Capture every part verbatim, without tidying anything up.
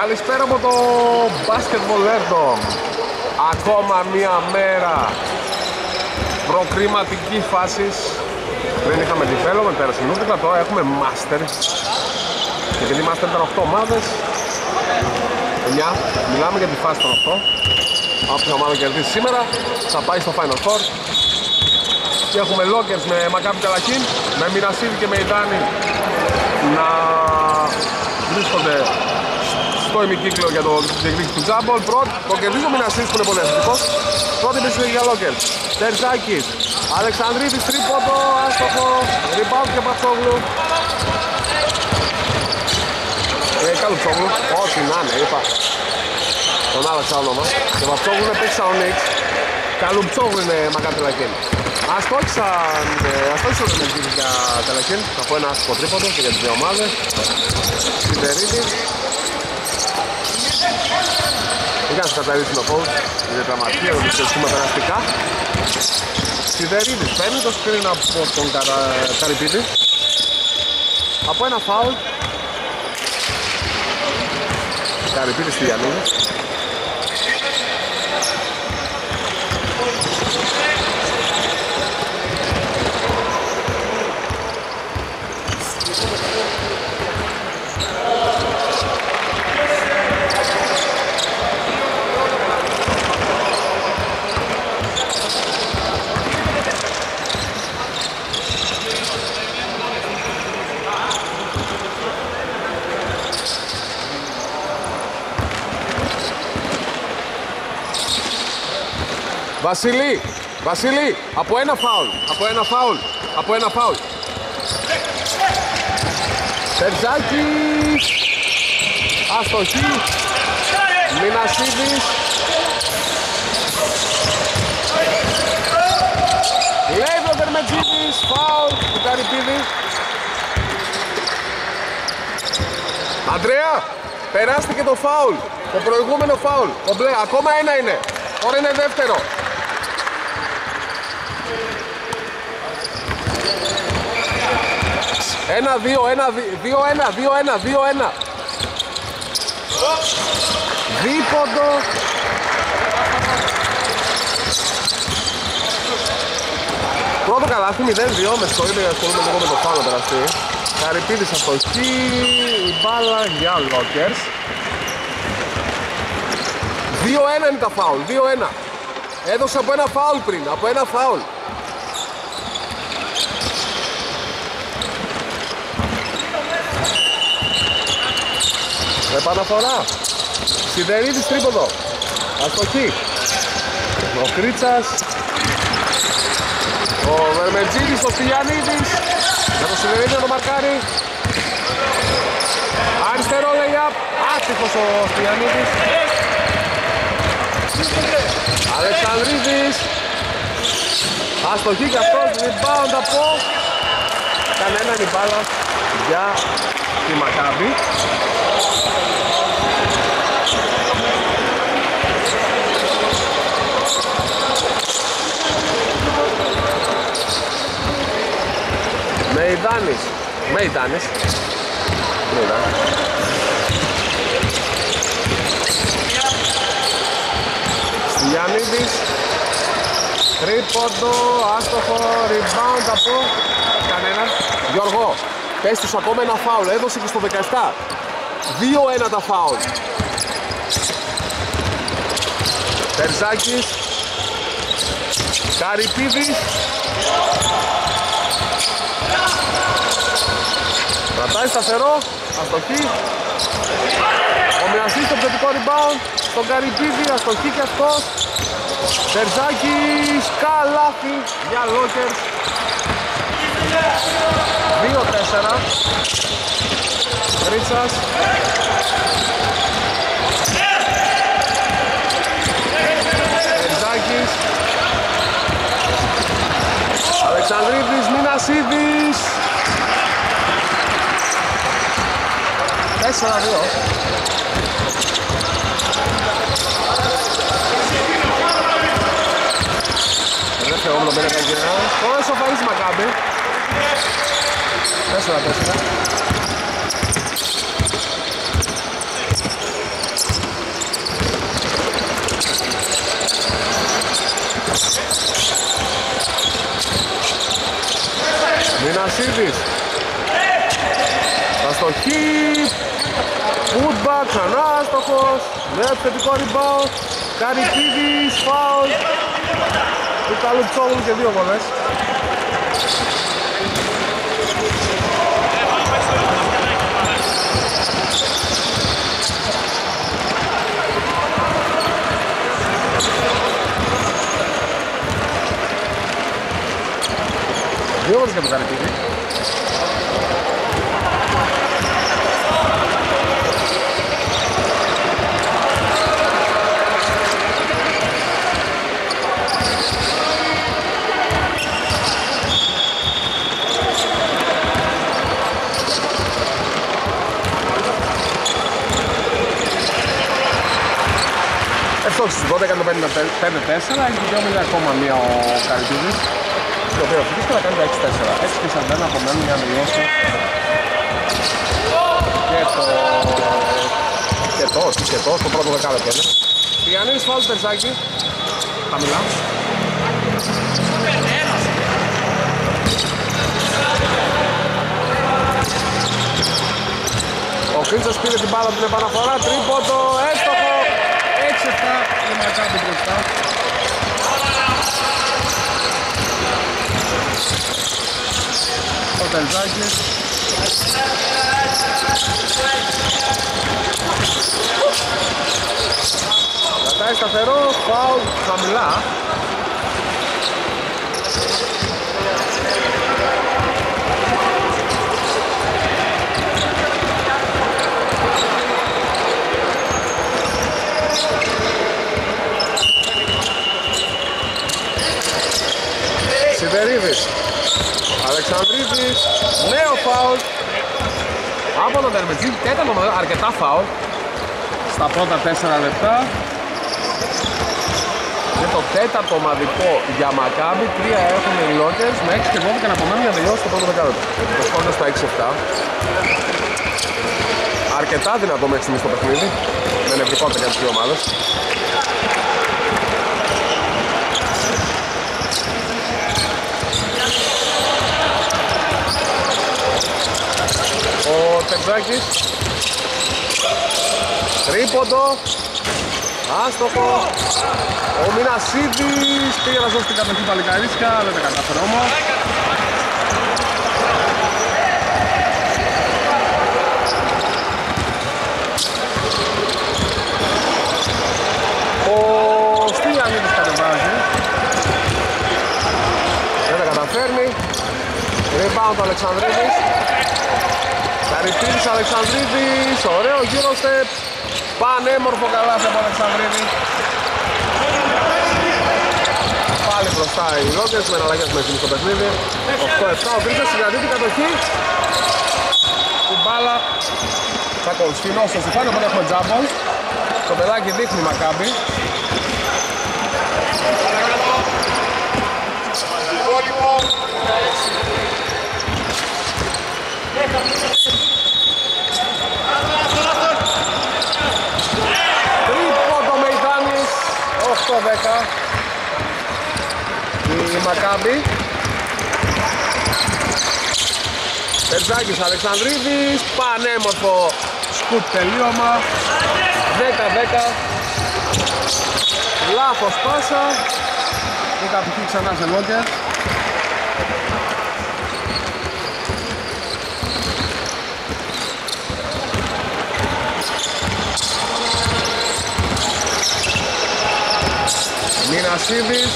Καλησπέρα από το Basketball Nerdom. Ακόμα μία μέρα προκριματική φάσης. Δεν είχαμε τη φέλο με πέρασιν ούτυκλα, τώρα έχουμε Master. Και επειδή Master ήταν οκτώ ομάδες, εννιά, μιλάμε για τη φάση των οκτώ. Όποια ομάδα κερδίσει σήμερα θα πάει στο Final Four. Και έχουμε Lockers με Maccabi Tel Axyn, με Minasidis και Meikani να βρίσκονται στο ημικύκλο για το διεκδίκηση του Τζάμπολ. Το κερδίζει ο Minasidis που είναι πολύ αστικός. Πρώτη πίστη για Lockers, Terzakis, Αλεξανδρίδης, Τρίποτο, άστοχο, Ριμπάου και Πατσόγλου. Καλουτσόγλου, όχι να είναι, είπα. Τον άλλαξα όνομα. Και Πατσόγλου είναι παίξα ο Νίξ. Καλουτσόγλου είναι Maccabi Tel Axyn. Αστόξαν, αστόξαν τον Γκίνη για Tel Axyn. Από ένα άστοχο Τρίποτο και για τις δύο ομάδες. Sideridi. Δεν κάνεις καταρρύψει ο coach, είναι δραματία, ότι ξεσκούμε περαστικά. Sideridi παίρνει το screen από τον Karypidi. Από ένα foul. Karypidi Stylianiidis. Βασίλη, Βασίλη, από ένα φάουλ, από ένα φάουλ, από ένα φάουλ. Τερζάκης, αστοχή, Minasidis. Λέει ο Βερμετζίδης, φάουλ του Karypidi. Αντρέα, περάστηκε το φάουλ, το προηγούμενο φάουλ, το μπλε, ακόμα ένα είναι, τώρα είναι δεύτερο. Ένα, δύο, ένα, δύο, ένα, δύο, ένα, δύο, ένα. Δίποντο. Πρώτο καλάθι, μηδέν δύο, με συγχωρείτε για να ασχολούμαι λίγο με το φάουλ περαστεί. Karypidi αστοχή, η μπάλα για Lockers. δύο ένα είναι τα φάουλ, δύο ένα. Έδωσε από ένα φάουλ πριν, από ένα φάουλ. Επαναφορά, Sideridi τρίποδο, αστοχή, ο Κρίτσας, ο Vermetzidis, ο Stylianiidis, με το Sideridi να το μαρκάρει, αριστερό lay-up, άτυχος ο Stylianiidis, Αλεξανδρίδης, αστοχή και αυτός, rebound από, κανέναν η μπάλα για τη Maccabi. Meikani, Meikani, Stylianiidis, τρίποντο, άστοχο, rebound από κανέναν. Γιώργο, πες τους ακόμα ένα φάουλ, έδωσε και στο δεκαεπτά. δύο ένα τα φάουλ. Τερζάκης, Karypidi. Κρατάει σταθερό, αστοχή. Ο Minasidis στο επιθετικό rebound, στον Karypidi, αστοχή και αυτός. Τερζάκης, καλάθι για Lockers. δύο τέσσερα. Κρίτσας. Τερζάκης. Αλεξανδρίδης, Minasidis. τέσσερα δύο. Δεν φεύγω πέρα τα γυρνά. Τώρα σοφαρίζει η Maccabi. τέσσερα τέσσερα. Minasidis. Αστοχή. Footback, ξανά άστοχος. Με επιθετικό rebound. Karypidi, foul. Του Kaloutsoglou και δύο βολές. Δύο ώρες για τον Karypidi. Ευτόχισε στις δώδεκα πενήντα πέντε τέσσερα, έχει δικαιώμενη ακόμα μία ο Karypidi. Το οποίο φύγει και θα κάνει τα έξι τέσσερα. Έτσι και σαν δεν απομένουν για να μιλώσουν και το... και το, και το, στο πρώτο δεκάλεπτο. Φιλιανίδης φάουλ Τερζάκη. Χαμηλά. Ο Κρίτσας πήρε την μπάλα την επαναφορά, τρίποντο, έστοχο. έξι εφτά, η Maccabi μπροστά. Ο Τελζάκης. Κατάει σταθερό, φάουλ χαμηλά. Σιδερίδης. Αλεξανδρίδης, νέο φάουλ από τον Δερμετζίδη, τέταρτο αρκετά φάουλ στα πρώτα τέσσερα λεπτά. Είναι το τέταρτο ομαδικό για Maccabi, τρία έχουν οι Lockers με έξι και δώδεκα και να απομένουν για τελειώσει το πρώτο δεκάλεπτο. Το σκόρ στα έξι εφτά. Αρκετά δυνατό μέχρι στιγμής το παιχνίδι, με νευρικότητα για τις δύο ομάδες. Ο Τερζάκης. Τρίποντο. Άστοχο. Ο Minasidis πήγε να ζώσει την κατοχή παλικαρίσκα. Δεν τα κατάφερε όμως. Ο Stylianiidis κατεβάζει. Δεν τα καταφέρνει. Rebound ο Αλεξανδρίδης. Karypidis, Αλεξανδρίδης, ωραίο γύρο step, πανέμορφο καλάθι από Αλεξανδρίδη. Πάλι μπροστά οι Lockers με εναλλαγές με εκείνη στο παιχνίδι. οκτώ εφτά, ο Κρίτσας συγκρατεί την κατοχή. Την μπάλα θα κολυσκινώσει στο στιφάνι, οπότε έχουμε τζάμπολ. Το παιδάκι δείχνει Maccabi. Τρίποντο Meikani, οκτώ δέκα η Maccabi. Τερζάκης Αλεξανδρίδης, πανέμορφο σκουτ τελείωμα, δέκα δέκα. Λάθος πάσα, η κατοχή ξανά σε Lockers. Minasidis,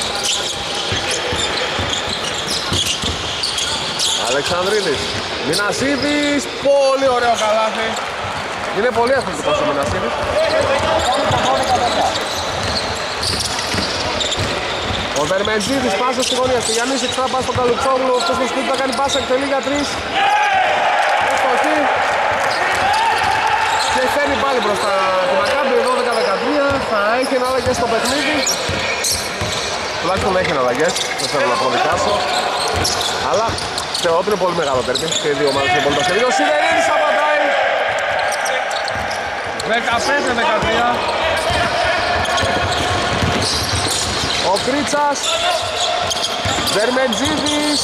Αλεξανδρίδης, Minasidis, πολύ ωραίο καλάθι. Είναι πολύ εύκολο ο Minasidis. Ο Βερμετζίδης πάσα στη γωνία, στη Γιάννης εξτρά πάσα στο Kaloutsoglou, αυτός με σπίτι θα κάνει πάσα, εκτελεί για τρεις. Εστοχή. Και φέρνει πάλι μπροστά τη Maccabi, δώδεκα δεκατρία, θα έχει εναλλαγές στο παιχνίδι. Τουλάχιστον έχει εναλλαγές, δεν θέλω να προδικάσω. Αλλά θεωρώ ότι είναι πολύ μεγάλο τέρμι και οι δύο ομάδες είναι πολύ πασχεδί. Ο Σιderidi απαντάει. δεκαπέντε δεκατρία. Ο Κρίτσας, Dermetzidis,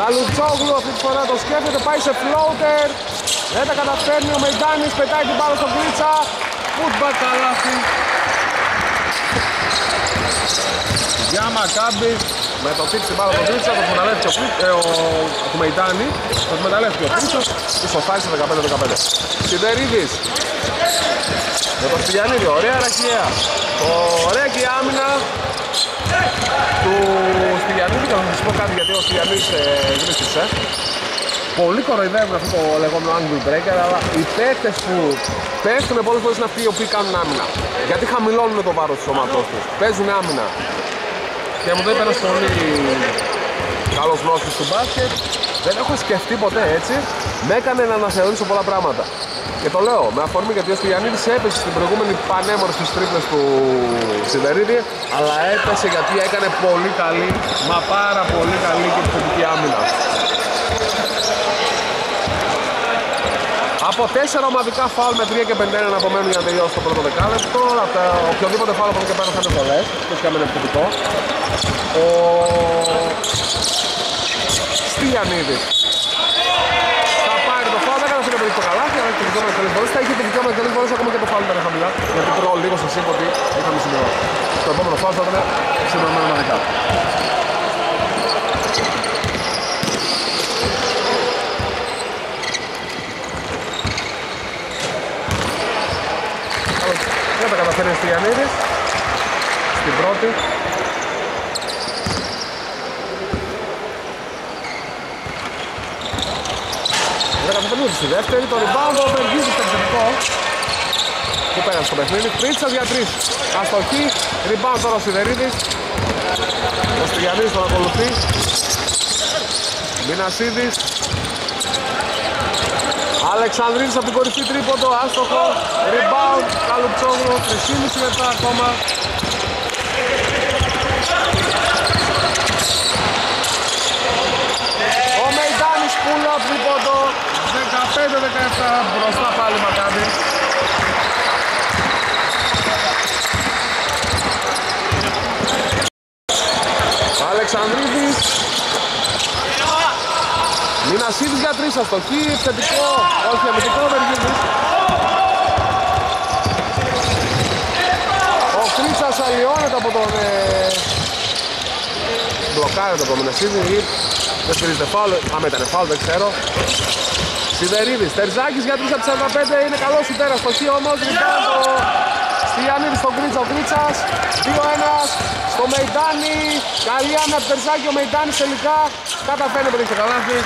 Κaloutsoglou αυτή τη φορά το σκέφτεται, πάει σε floater. Δεν τα καταφέρνει ο Meikani, πετάει την μπάλα στον Kritsa. Football καλάθι για Maccabi. Με το πίξι μπάλα τον Kritsa, το εκμεταλλεύτηκε ο, ε, ο, ο Meikani. Το εκμεταλλεύτηκε ο Kritsa και σοφάει σε δεκαπέντε δεκαπέντε. Sideridi. Με το Stylianiidis, ωραία ρακιαία. Ωραία και η άμυνα του Stylianiidis. Και θα σας πω κάτι γιατί ο Stylianiidis βρίσκησε. Πολύ κοροϊδεύουν αυτό το λεγόμενο angle breaker, αλλά οι παίκτες που πέφτουν πολλές φορές είναι αυτοί οι οποίοι κάνουν άμυνα. Γιατί χαμηλώνουν το βάρος του σώματός τους, παίζουν άμυνα. Και μου δίνει ένας πολύ καλός γνώστης του μπάσκετ. Δεν έχω σκεφτεί ποτέ έτσι, με έκανε να αναθεωρήσω πολλά πράγματα. Και το λέω με αφορμή γιατί ο Stylianiidis έπεσε στην προηγούμενη πανέμορφη στις τρίπλες του Sideridi, αλλά έπεσε γιατί έκανε πολύ καλή, μα πάρα πολύ καλή και επιθετική άμυνα. Από τέσσερα ομαδικά φάουλ με τρία και πενήντα ένα απομένουν για να τελειώσει το πρώτο δεκάλεπτο. Αυτά, οποιοδήποτε φάουλ από εδώ και πέρα θα είναι πολλές, το σκάμε είναι επιθετικό. Ο Stylianiidis θα πάρει το φάουλ, δεν καταφέρει να πετύχει το καλάθι, αλλά και δικαιώμενες καλές φορές. Θα είχε και δικαιώμενες καλές φορές, ακόμα και το φάουλ ήταν χαμηλά, γιατί τρώω λίγο σας είπα ότι είχαμε σημειώσει. Το επόμενο φάουλ θα ήταν σημειωμένο ομαδικά. Δεν τα καταφέρνει ο Stylianiidis στην πρώτη. Δεν καταφέρνει στη δεύτερη. Το rebound ο Bergidi στο εξαιρετικό που πέρασε στο παιχνίδι. Kritsa για τρεις. Αστοχή. Rebound τώρα ο Sideridi. Ο Stylianiidis τον ακολουθεί. Minasidis. Αλεξανδρίδης από την κορυφή τρίποντο, άστοχο, rebound, Kaloutsoglou, τρία και μισή λεπτά ακόμα. Ο Meikani πουλά τρίποντο, δεκαπέντε δεκαεπτά, μπροστά πάλι Maccabi. Αλεξανδρίδης. Minasidis για τρεις, αστοχή, θετικό, όχι αμυντικό, Vermetzidis. Ο Kritsa αλλοιώνεται από τον... Μπλοκάρεται από τον Minasidis, δεν στηρίζεται φάουλ, άμα ήταν φάουλ δεν ξέρω. Sideridi, Terzakis για τρεις από τις σαράντα πέντε, είναι καλός σουτέρ, αστοχή όμως, ριμπάουντ ο Stylianiidis στον Kritsa, ο Kritsa δύο ένα. Ο Meikani, καλή άμυνα από Terzakis, ο Meikani τελικά καταφέρνει να πετύχει το καλάθι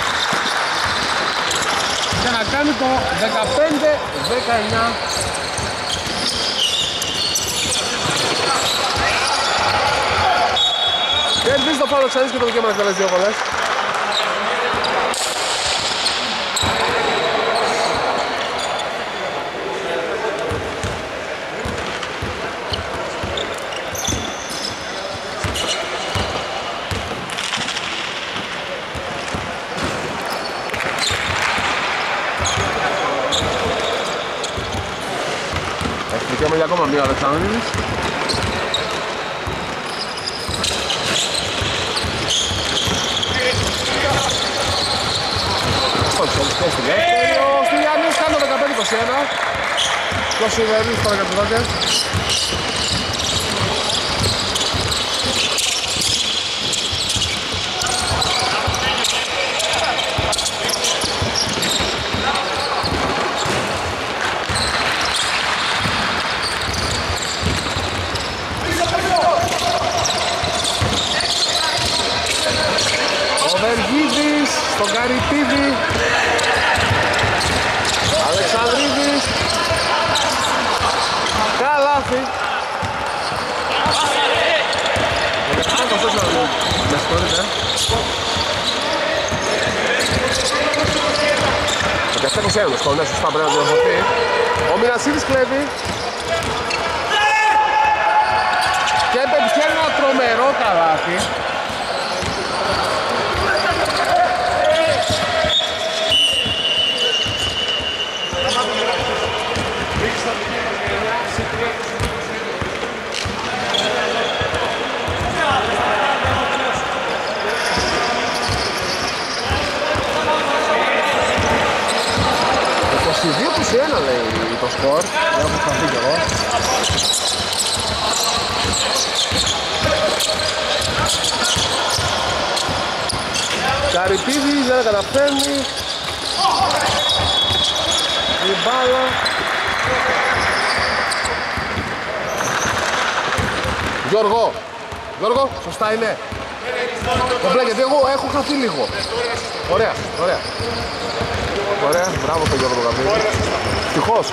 και να κάνει το δεκαπέντε δεκαεννιά. Κερδίζει το φάουλ ξανά και το δικαίωμα να εκτελέσει δύο βολές. Για ακόμα μία Αλεξανδρίδης. Όχι, όχι, όχι, ο Stylianiidis κάνει το δεκαπέντε είκοσι ένα. Το Sideridi στο δεκαπέντε. Στον Karypidi, Αλεξανδρίδης, καλάθι. Με συγχωρείτε. δεκαεπτά είκοσι ένα το σκορ, ναι, σωστά πρέπει να διορθωθεί. Ο Minasidis κλέβει. Και πετυχαίνει ένα τρομερό καλάθι. είκοσι δύο είκοσι ένα λέει το σκορ. Δεν έχω σταθεί κι εγώ. Καρυπίδη δεν καταφέρνει. Η μπάλα Γιώργο, Γιώργο, σωστά είναι. Κομπλέ, γιατί εγώ έχω χαθεί λίγο. Ωραία, ωραία. Ωραία, μπράβο στον Γιώργο Γαμπίδη. Τυχώς.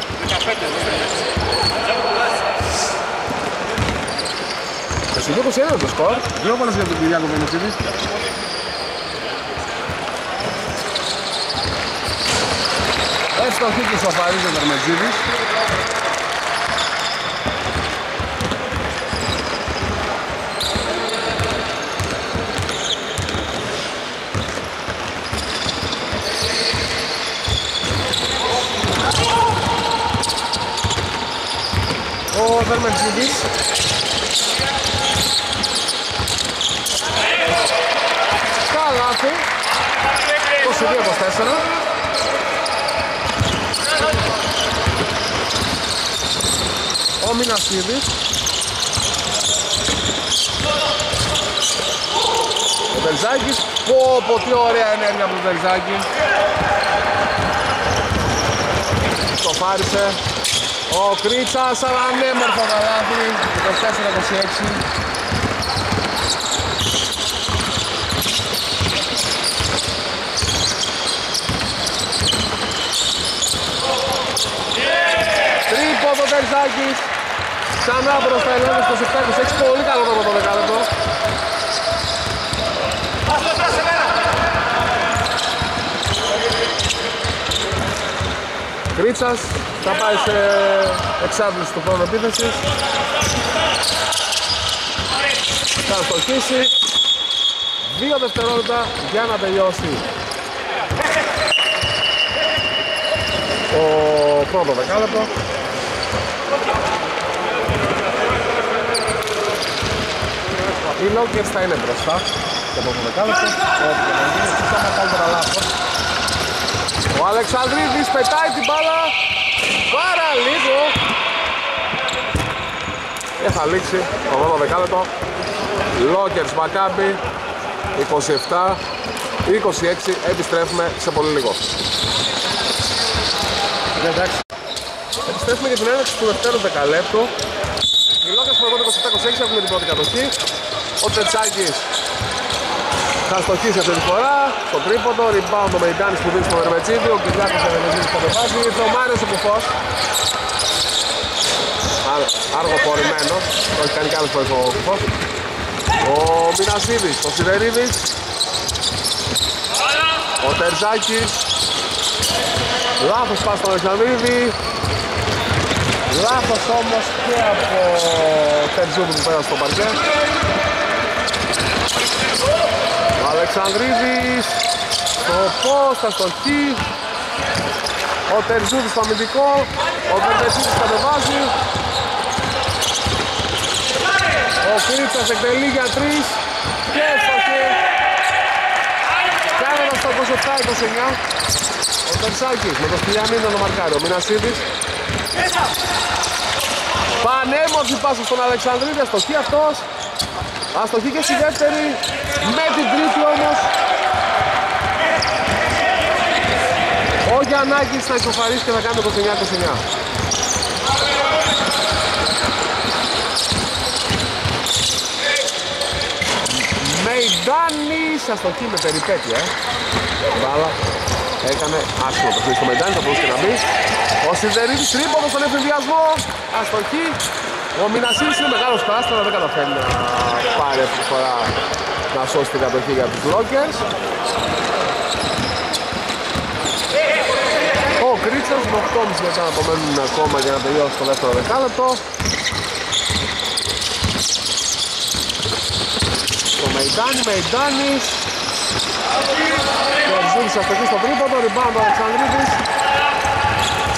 είκοσι δύο είκοσι ένα το σκορ. Δύο πόνες για τον Κυριάκο Βερνετσίδη. Έστω αυτή και σοφαρίζει ο Βερνετσίδης. Ο Δερμετσίδης καλάθι είκοσι δύο είκοσι τέσσερα. Ο Minasidis ο Delzakis. Πω πω τι ωραία ενέργεια από τον Delzakis. Το φάρισε ο Kritsa, αλλά ανέμορφο καλάθι, είκοσι τέσσερα είκοσι έξι. Τρίποδο Τερζάκης, ξανά μπροστά ελέγχος, είκοσι επτά είκοσι έξι, πολύ καλό τρόπο το δεκάλεπτο. Kritsa θα πάει σε εξάπληση του χρόνου επίθεσης. Θα στοχίσει. Δύο δευτερόλεπτα για να τελειώσει ο πρώτο δεκάλεπτο. Οι Lockers θα είναι μπροστά στο πρώτο δεκάλεπτο. Ο Αλεξανδρίδης πετάει την μπάλα. Πάρα λίγο. Και θα λήξει το πρώτο δεκάλεπτο. Lockers Maccabi είκοσι επτά είκοσι έξι. Επιστρέφουμε σε πολύ λίγο. Εντάξει. Επιστρέφουμε για την έναρξη του δεύτερου δεκαλέπτου. Οι Lockers που έρχονται είκοσι επτά είκοσι έξι έχουν την πρώτη κατοχή. Ο Terzakis θα στοχίσει αυτή τη φορά στο τρίποντο. Ριμπάου το Meikani που δίνει στο Vermetzidi. Ο Giannakis θα Vermetzidis που κατεβάζει. Το Μάριος ο Koufos. Αργοπορημένο. Το έχει κάνει κάποιες φορές ο Koufos. Ο Minasidis, ο Sideridi. Ο Terzakis. Λάθος πας στον Αλεξανδρίδη. Λάθος όμως και από Τερζούβου που πέρασε στο παρκέ. Ο Αλεξανδρίδης το πώς θα στοχεί. Ο Τερζούβης στο αμυντικό. Ο Βερνετσίδης κατεβάζει. Ο Kritsa εκτελεί για τρεις και έφτασε. Κάνοντας το είκοσι επτά είκοσι εννιά. Ο Terzakis με το Stylianiidis να μαρκάρει, ο Minasidis. Πανέμορφη πάσα στον Αλεξανδρίδη, αστοχή αυτός. Αστοχή και στη δεύτερη, με την τρίτη όμως. Ο Giannakis θα ισοφαρίσει και θα κάνει το είκοσι εννιά είκοσι εννιά. Meikani, αστοχή με περιπέτεια, ε. Μπάλα. Έκανε άσχημα το χρήστο Meikani, θα μπορούσε και να μπει. Ο Sideridi τρίποδο στον εφηβιασμό, αστοχή. Ο Minasidis είναι μεγάλος πράσινος, αλλά δεν καταφέρει να πάρει αυτή τη φορά να σώσει την κατοχή για τους Lockers. Ο Kritsa με οκτώ και μισή λεπτά να απομένουν ακόμα για να τελειώσει το δεύτερο δεκάλεπτο. Το Meikani, Meikani. Ο Ζούρης αστοχή στο τρίποντο, rebound ο Αλεξανδρίδης.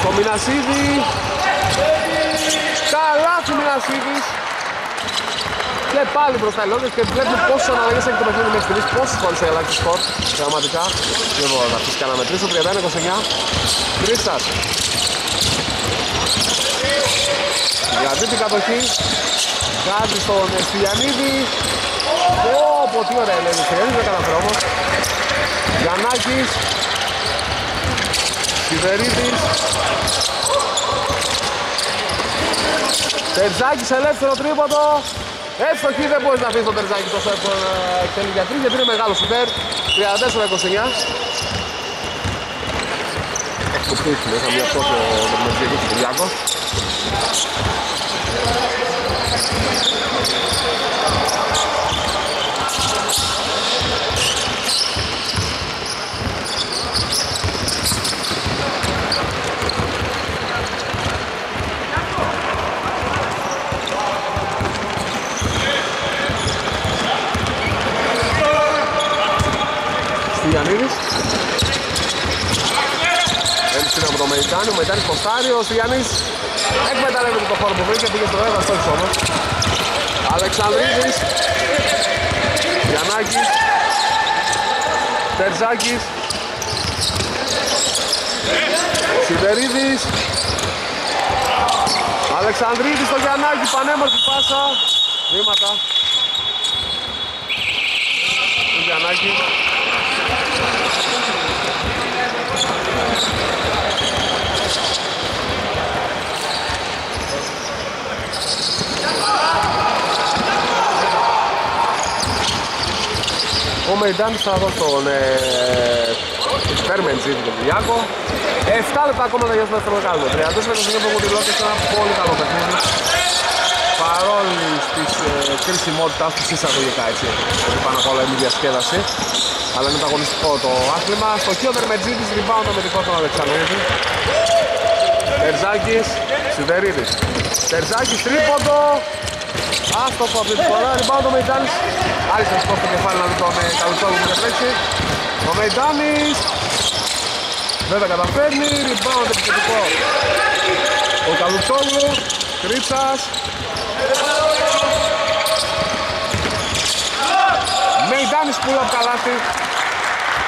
Το Minasidis. Καλά του Minasidis. Και πάλι μπροστά οι Lockers και βλέπουμε πόσες αναλλαγές έχει το παιχνίδι μέχρι στιγμής, πόσους πόντους έχει αλλάξει σκορ. Πραγματικά δεν μπορώ να αφήσει κανένα μετρήσω. τριάντα ένα είκοσι εννιά. Κρίτσας. Κρατεί την κατοχή. Κάτι στον Stylianiidis. Ωπω τι ωραία λέει ο Stylianiidis, δεν καταφέρω όμως. Giannakis. Sideridi. Terzakis ελεύθερο τρίποτο. Εύστοχη, δεν μπορείς να αφήσεις τον Terzakis τόσο εύκολο να εκτελεί για τρεις, γιατί είναι μεγάλο σουτέρ. Τριάντα τέσσερα είκοσι εννιά. Εξοπλίσουν, είχα μια πόσο Δερμετσίδη του Κυριάκο. Stylianiidis. Έτσι είναι από το Meikani, ο Meikani κοστάρει, ο Stylianiidis εκμεταλλεύεται το χώρο που βρήκε, πήγε στο ένα στόχος όμως. Αλεξανδρίδης, Giannakis, Terzakis, Sideridi, Αλεξανδρίδης στο Giannakis, πανέμορφη πάσα, βήματα του Giannakis. Ο Μεϊντάνης θα δώσει τον Vermetzidis τον Κυριάκο. Εφτά λεπτά ακόμα θα γιώσουμε στο δεκάλεπτο. τριάντα τέσσερα είκοσι εννιά που έχουν τη Lockers, ένα πολύ καλό παιχνίδι. Παρόλη της κρισιμότητας της εισαγωγικά, έτσι, ότι πάνω απ' όλα είναι η διασκέδαση. Αλλά είναι παγωνιστικό το άθλημα. Στο χείο Dermetzidis, rebound αμυντικό στον Αλεξανδρίδη. Terzakis, Sideridi. Terzakis τρίποντο. Άστοχο αυτή τη φορά, rebound ο Μεϊντάνης. Άρισε σκόφ το κεφάλι να δει τον Κaloutsoglou που διαπέξει. Ο Μεϊντάνης δεν τα καταφέρνει, rebound επιθετικό ο Kaloutsoglou. Κρίτσας Μεϊντάνης πουλ απ' καλάθι.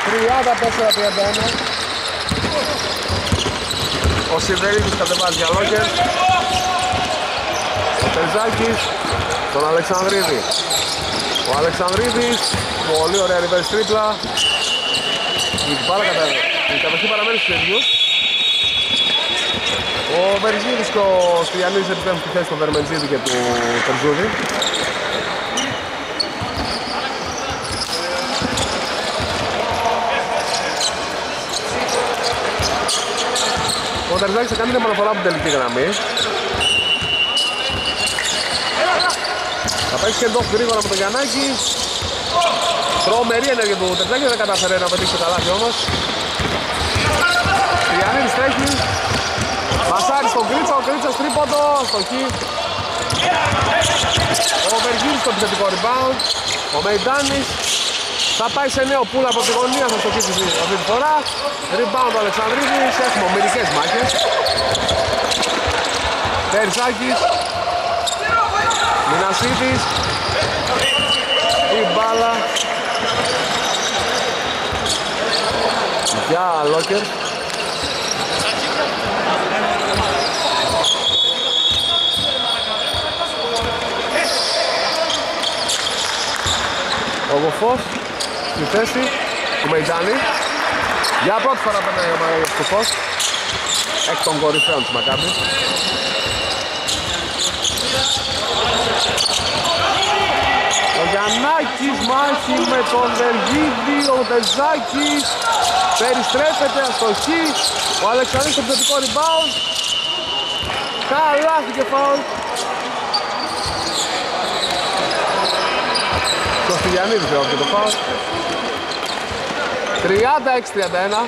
Τριάντα τέσσερα τριάντα ένα. Ο Sideridi κατεβάζει για Lockers. Ο Terzakis τον Αλεξανδρίδη. Ο Αλεξανδρίδης, πολύ ωραία reverse τρίπλα. Η κατοχή παραμένει στους ίδιους. Ο Bergidi και ο Stylianiidis επιπέμπουν στη θέση του Vermetzidis και του Τερζούδη. Ο Terzakis θα κάνει την επαναφορά από την τελική γραμμή. Θα παίξει και εντός γρήγορα με τον Giannakis. Τρομερή ενέργεια του Terzakis, δεν καταφέρει να πετύχει το καλάθι όμως. Stylianiidis τρέχει. Μασάρι στον Kritsa, ο Kritsa τρίποντο, στο χ. Ο Bergidi στο επιθετικό rebound. Ο Μεϊντάνης θα πάει σε νέο πουλ από τη γωνία, θα στοχίσει αυτή τη φορά. Rebound ο Αλεξανδρίδης, έχουμε μερικές μάχες. Terzakis, Minasidis, η μπάλα για Lockers. Ο Koufos στη θέση του Meikani. Για πρώτη φορά περνάει ο Μαραγιός Koufos εκ των κορυφαίων της Maccabi. Ο Giannakis μάχη με τον Bergidi, ο Terzakis περιστρέφεται, αστοχή. Ο Αλεξανδρίδης στο επιθετικό rebound. Καλάθι και φάουλ. Το Stylianiidis βέβαια και το φάουλ. Τριάντα έξι τριάντα ένα.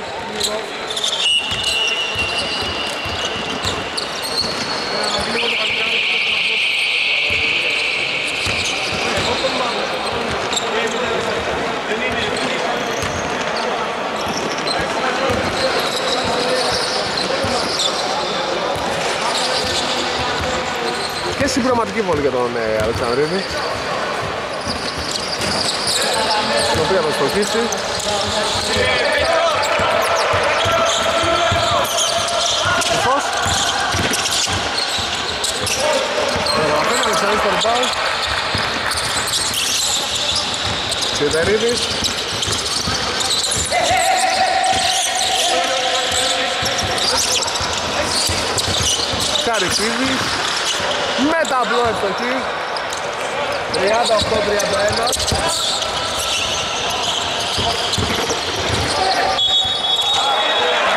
Συμπληρωματική βολή για τον ε, Αλεξανδρίδη. την οποία θα στοχίσει. Σωστός. Περιλαμβάνει ο Αλεξανδρίδης τον μπάου. Σιδερίδης. Καρυπίδης. Με ταμπλό ευτοχή. τριάντα οκτώ τριάντα ένα.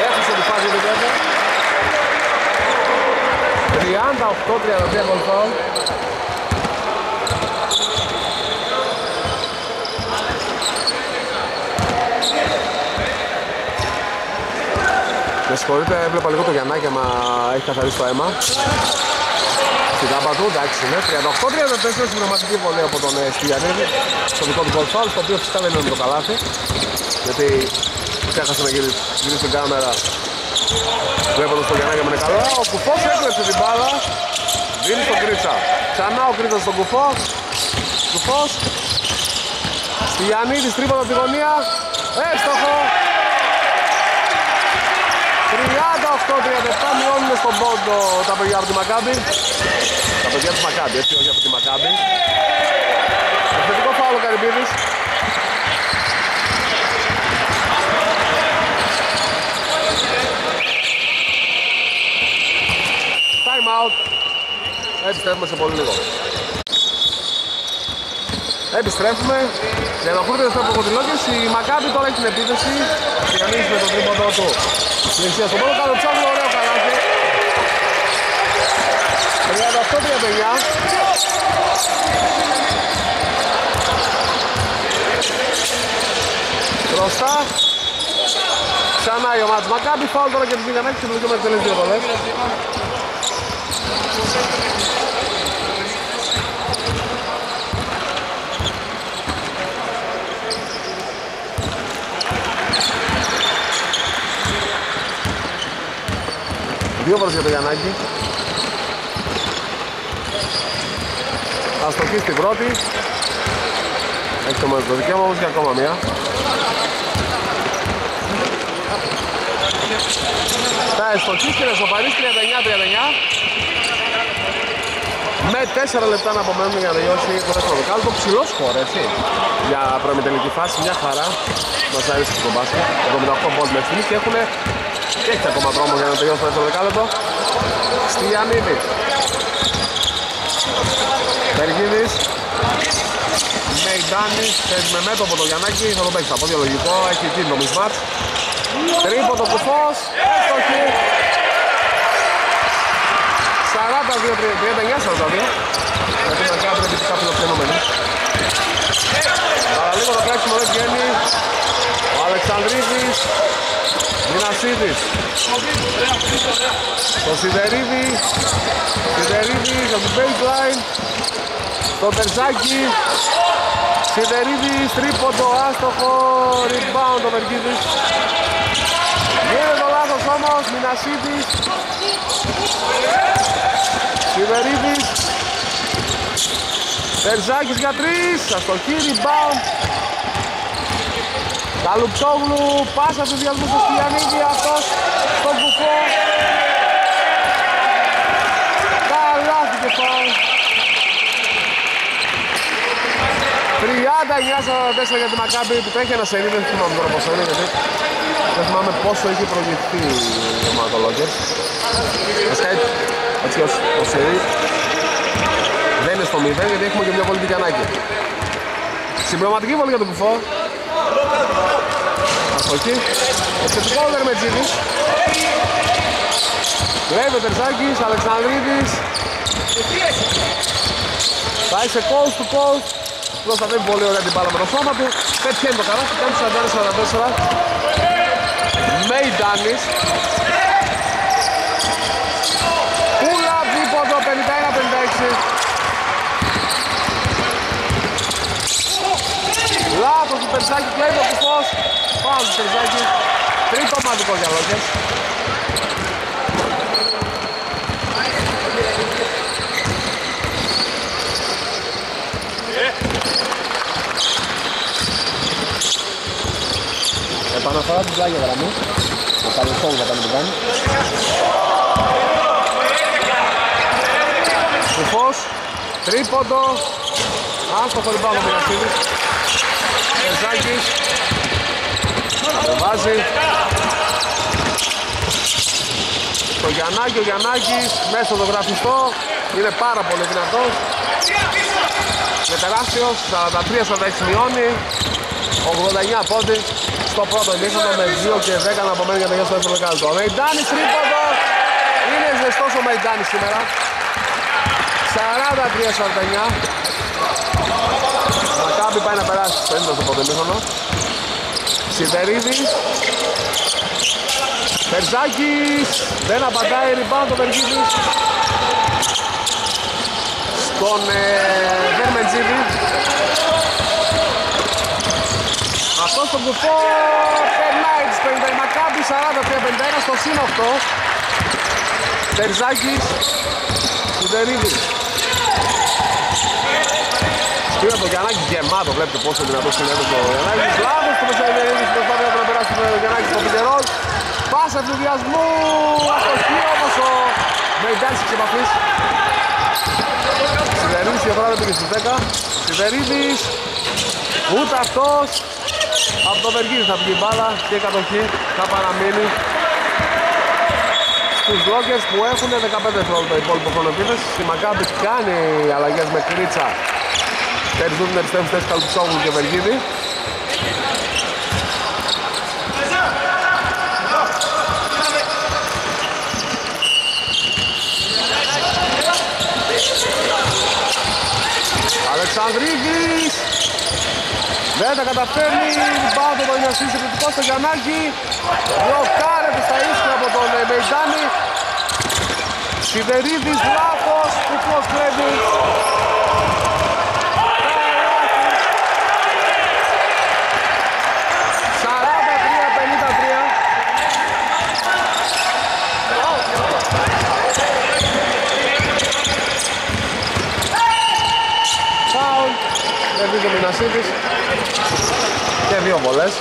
Έχασε τη φάση του βέβαια. τριάντα οκτώ τριάντα τρία κολφάου. Με συγχωρείτε, έβλεπα λίγο το Γιαννάκη, μα έχει καθαρίσει το αίμα. Στην τάμπα του, εντάξει, ναι, τριάντα οκτώ τριάντα τέσσερα συμπληρωματική βολή από τον Stylianiidis, στο δικό του γκολ φάουλ, το οποίο φυσικά δεν είναι το καλάθι, γιατί ξέχασε να γυρίσει στην κάμερα, βλέποντας τον Γιαννάκη με καλό. Ο Koufos έκλεψε την μπάλα, δίνει στον Kritsa. Ξανά ο Kritsa στον Koufos. Koufos. Stylianiidis τρίποντα από τη γωνία. Έστοχο. τριάντα οκτώ τριάντα επτά, μειώνουν στον πόντο τα παιδιά από τη Maccabi. Τα παιδιά της Maccabi, έτσι, όχι από τη Maccabi. Επιθετικό φάουλ ο Karypidis. Time out. Επιστρέφουμε σε πολύ λίγο. Επιστρέφουμε για να ακούτε αυτό από τη Lockers. Η Maccabi τώρα έχει την επίθεση και ανοίγει με τον τρίποντο του. Λυσία στον πρώτο, Kaloutsoglou, ωραίο καλάθι. τριάντα οκτώ τριάντα εννιά. Μπροστά. Ξανά η ομάδα της Maccabi, φάουλ τώρα και τους Giannakis και τους Vermetzidis δύο βολές. Δύο φορές για το Giannakis. Αστοχή στην πρώτη. Έχει το μόνο το δικαίωμα όμως και ακόμα μία. Τα αστοχή και να σοπαρίσει τριάντα εννιά τριάντα εννιά. Με τέσσερα λεπτά να απομένουν για να τελειώσει το δεύτερο δεκάλεπτο. Ψηλό σκορ, έτσι. Για προημιτελική φάση, μια χαρά. Μας αρέσει το μπάσκετ. εβδομήντα οκτώ πόντ μέχρι στιγμή και έχουν. Και έχει ακόμα δρόμο για να τελειώσει το δεύτερο δεκάλεπτο. Stylianiidis. Περιγίδης. Meikani. Με μέτωπο το Giannakis. Θα το παίξει από διαλογικό. Έχει κίνδυνο μισμάτς. Τρίποτο Koufos. Έστοχη. σαράντα δύο τριάντα εννιά σαράντα δύο. Γιατί να κάνουμε και κάποιοι φιλοξενούμενοι. Αλλά λίγο το κράξιμο δεν βγαίνει. Ο Αλεξανδρίδης. Minasidis. Το Sideridi. Sideridi για την baseline. Το Terzakis. Sideridi, τρίποντο, άστοχο. Rimbaou το Bergidi. Γίνεται το λάθος όμως. Minasidis. Sideridi. Terzakis για τρεις. Αστοχή, Rimbaou. Kaloutsoglou, πάσα του διασμού στο Stylianiidis, αυτός στον Koufos. Καλάθι και φάουλ. τριάντα εννιά σαράντα τέσσερα για τη Maccabi, που τρέχει ένα σερί, δεν θυμάμαι τώρα πόσο είναι, γιατί δεν θυμάμαι πόσο είχε προηγηθεί η ομάδα των Lockers. Έτσι ως το σερί δεν είναι στο μηδέν, γιατί έχουμε και μια πολύ Giannakis. Συμπληρωματική βολή για τον Koufos. Αστοχή. Εξαιρετικό ο Δερμετσίδης. Βλέπει ο Τερζάκης, Αλεξανδρίδης. Θα είσαι coast to coast. Προστατεύει πολύ ωραία την μπάλα με το σώμα του. Πετυχαίνει το καλάθι, κάνει σαράντα τέσσερα σαράντα τέσσερα. Meikani. Πούλα δίποτο πενήντα ένα πενήντα έξι. Λάθος του Terzakis, κλαίει το Koufos. Φάουλ του Terzakis. Τρίτο ομαδικό για Lockers. αριστερά του πλάγια γραμμή. Ο Καλουτσόγλου θα κάνει την κάνει. Κουφός, τρίποντο, άστοχο ριμπάουντ ο Minasidis. Τερζάκης, το βάζει. Το Γιαννάκη, ο Γιαννάκης, μέσα το γραφιστό, είναι πάρα πολύ δυνατός. Είναι τεράστιος, σαράντα τρία σαράντα έξι μειώνει, ογδόντα εννέα πόντι στο πρώτο ημίχρονο με δύο και δέκα να απομένει για να τελειώσει το δεύτερο δεκάλεπτο. Ο Μεϊντάνης τρίποντο, είναι ζεστός ο Μεϊντάνης σήμερα, σαράντα τρία σαράντα εννέα. Μακάμπι πάει να περάσει στο πέντε στο πρώτο ημίχρονο. Σιδερίδης, Περζάκης, δεν απαντάει, rebound το Περιγίδης στον Βερμετζίδη. Αυτό στον κουφό περνάει τις πενήντα η Μακάμπη, σαράντα τρία πενήντα ένα στο σύν οκτώ. Περζάκης, Σιδερίδης. Πήρα το Γιαννάκη γεμάτο, βλέπετε πόσο δυνατός είναι το Γιαννάκης. Λάβος του Μεσαϊδερίδης, προσπάθει να περάσει το Γιαννάκης στο πιτερός. Πάσα ευνηδιασμού, αστοχή όμως ο Μεϊντάνης της επαφής. Σιδερίδης διαφορά δεν πήγε στις δέκα. Σιδερίδης, ούτε αυτός. Από το Βεργίδη θα πήγε η μπάλα και η κατοχή θα παραμείνει στους Lockers που έχουν δεκαπέντε χρόνο το υπόλοιπο χρόνο επίθεση. Στη Μακάμπη κάνει αλλαγές με Κρίτσα. Περιζούν με τις τέσσερις θέσεις Κaloutsoglou και Vergidi. Αλεξανδρίδης δεν τα καταφέρνει, μπάτω το Minasidis εκπληκτικός στο Γιαννάκη. Μπλοκάρεται στα ίσια από τον Μεϊντάνη. Σιδερίδης λάθος, κουφός κρέδι. Και Minasidis και δύο βολές.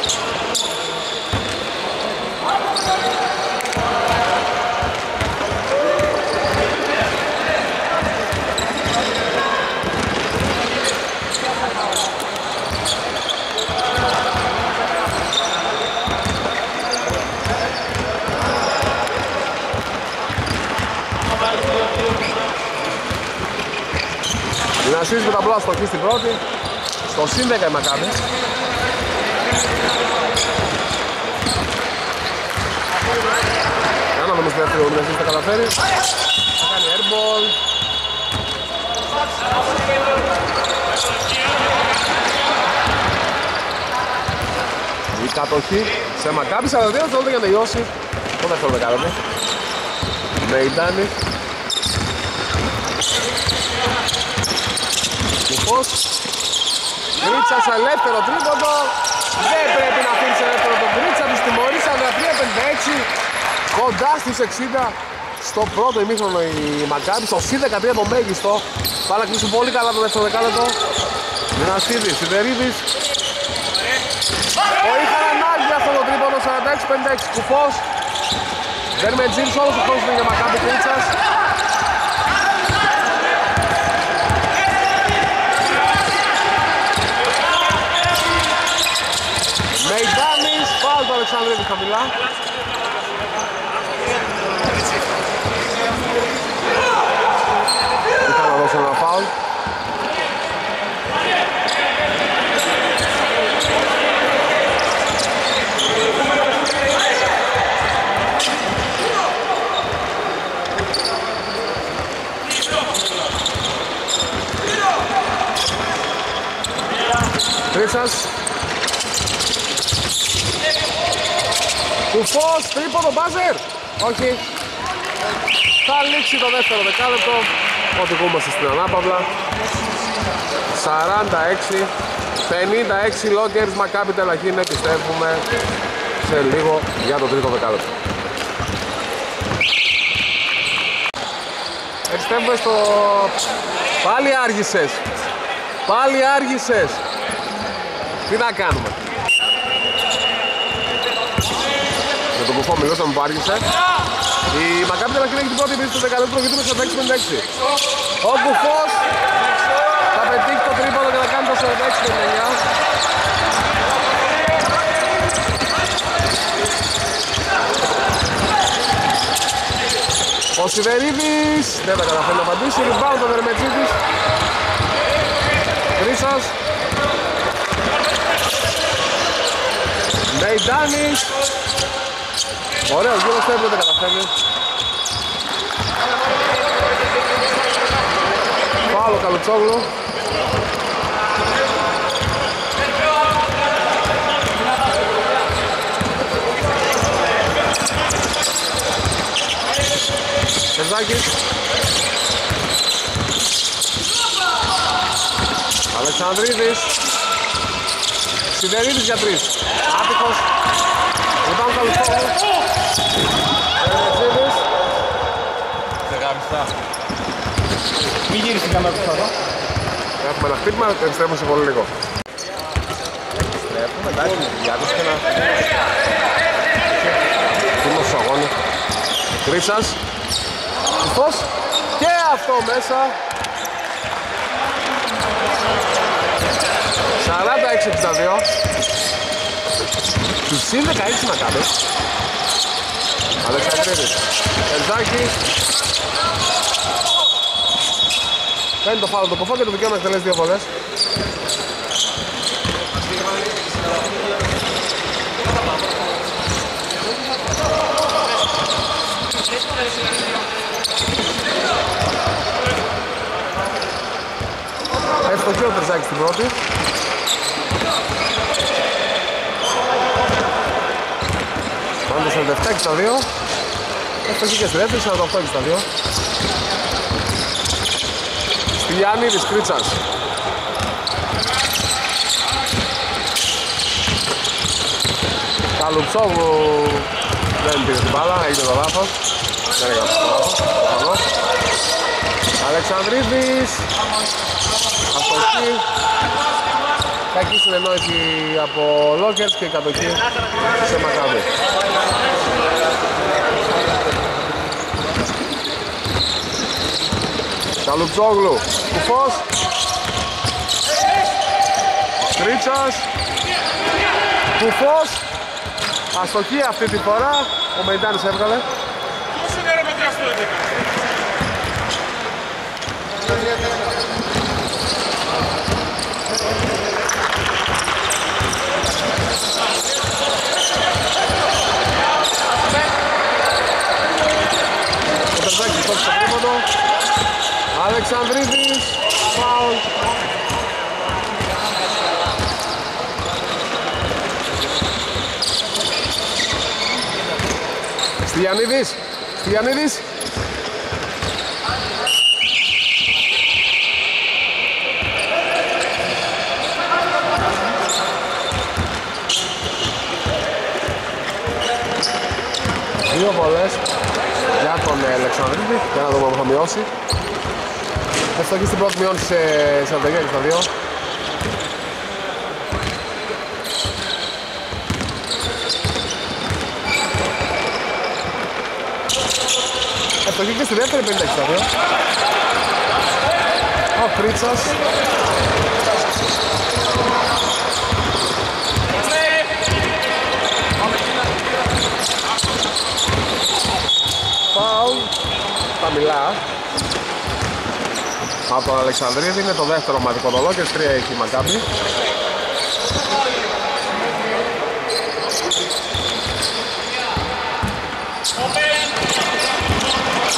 Minasidis με τα μπλά στοχή στην πρώτη. Το συν δέκα η Μακάμπη. Κάνω νομίζω ότι ο Minasidis τα καταφέρει. Θα κάνει airball. Η κατοχή σε Μακάμπη, σαράντα δύο δευτερόλεπτα για να τελειώσει το δεύτερο δεκάλεπτο. Μεϊντάνη. Κουφός. Κρίτσα σε ελεύθερο τρίποντο, δεν πρέπει να αφήνει σε ελεύθερο τον Κρίτσα, τους τιμωρεί σαράντα τρία πενήντα έξι, κοντά στους εξήντα στο πρώτο ημίχρονο η Maccabi, στο συν δεκατρία το μέγιστο. Θα να κλείσουν πολύ καλά το δεύτερο δεκάλεπτο. Minasidis, Σιδερίδης, ο Ιχανανάλη αυτό το τρίποντο, σαράντα έξι πενήντα έξι, κουφός, Dermetzidis, όλος ο κόσμος είναι για Maccabi Κρίτσας. Μεϊντάνης, φάουλ του Αλεξανδρίδη χαμηλά. Είχα να δώσω ένα φάουλ. Κρίτσας. Κουφός, τρίποντο, μπάζερ! Όχι. Θα λήξει το δεύτερο δεκάλεπτο. Οδηγούμαστε στην ανάπαυλα. σαράντα έξι πενήντα έξι Lockers, Maccabi Tel Axyn. Επιστρέφουμε σε λίγο για το τρίτο δεκάλεπτο. Επιστρέφουμε στο... Πάλι άργησες. Πάλι άργησες. Τι θα κάνουμε. τον κουφό μιλός να μου πάργησε. Η Maccabi Tel Axyn έχει την πρώτη πίστη στο δεκαλεπτό και τούμε στο δεκαέξι πενήντα έξι. Ο Κουφός θα πετύχει το τρίποδο και θα κάνει το σαράντα έξι πενήντα εννιά. Ο Σιδερίδης δεν τα καταφέρει να απαντήσει. Ριμπάου τον Βερμετσίδης. Κρίσας. Μεϊντάνης. Ωραίος γύρος το έπρεπε, δεν καταφέρει. Φάουλ ο Καλουτσόγλου. Τερζάκης. Αλεξανδρίδης. Σιδερίδης για τρεις. Άτυχος. Λυπάμαι καλούς πόβους. Τερμετσίδης. Δεκαμιστά. Μην γύρισε η καμπέρα πίσω εδώ. Έχουμε ένα χτύπημα, επιστρέφουμε σε πολύ λίγο. Επιστρέφουμε, εντάξει, με τη διάτηση και να... Τίμος στους αγώνες. Κρίτσας. Κουφός και αυτό μέσα. σαράντα έξι εξήντα δύο. Τους συν δεκαέξι να κάνουν. Αλεξανδρίδης. Τερζάκης. Κάνει το φάουλ του Κουφό και το δικαίωμα εκτελέσει δύο βολές. Ευστοχή ο Τερζάκης στην πρώτη. Πάντα σαράντα επτά και στα δύο. Ευστοχή και στη δεύτερη, σαράντα οκτώ και στα δύο. Stylianiidis, Κρίτσας. Καλουτσόγλου δεν πήρε την μπάλα, έγινε το λάθος. Δεν έκανε το λάθος. Αλεξανδρίδης. Κατοχή. Κακή συνεννόηση από Lockers και κατοχή σε Maccabi. Κaloutsoglou, Κουφός. Κρίτσας. Κουφός. Αστοχή αυτή τη φορά. Ο Μεϊντάνης έβγαλε. Ο Τερζάκης τότε στο τρίποντο. Αλεξανδρίδης, φάουλ. Stylianiidis, Stylianiidis. Δύο βολές για τον Αλεξανδρίδη, για να δούμε αν θα μειώσει. Ευστοχή στην πρώτη, μειώνει σε σαράντα εννιά και στα δύο. Ευστοχή και στη δεύτερη, πενήντα και στα δύο. Ο Κρίτσας. Πάω χαμηλά από τον Αλεξανδρίδη, είναι το δεύτερο ομαδικό το Lockers, τρία έχει η Maccabi.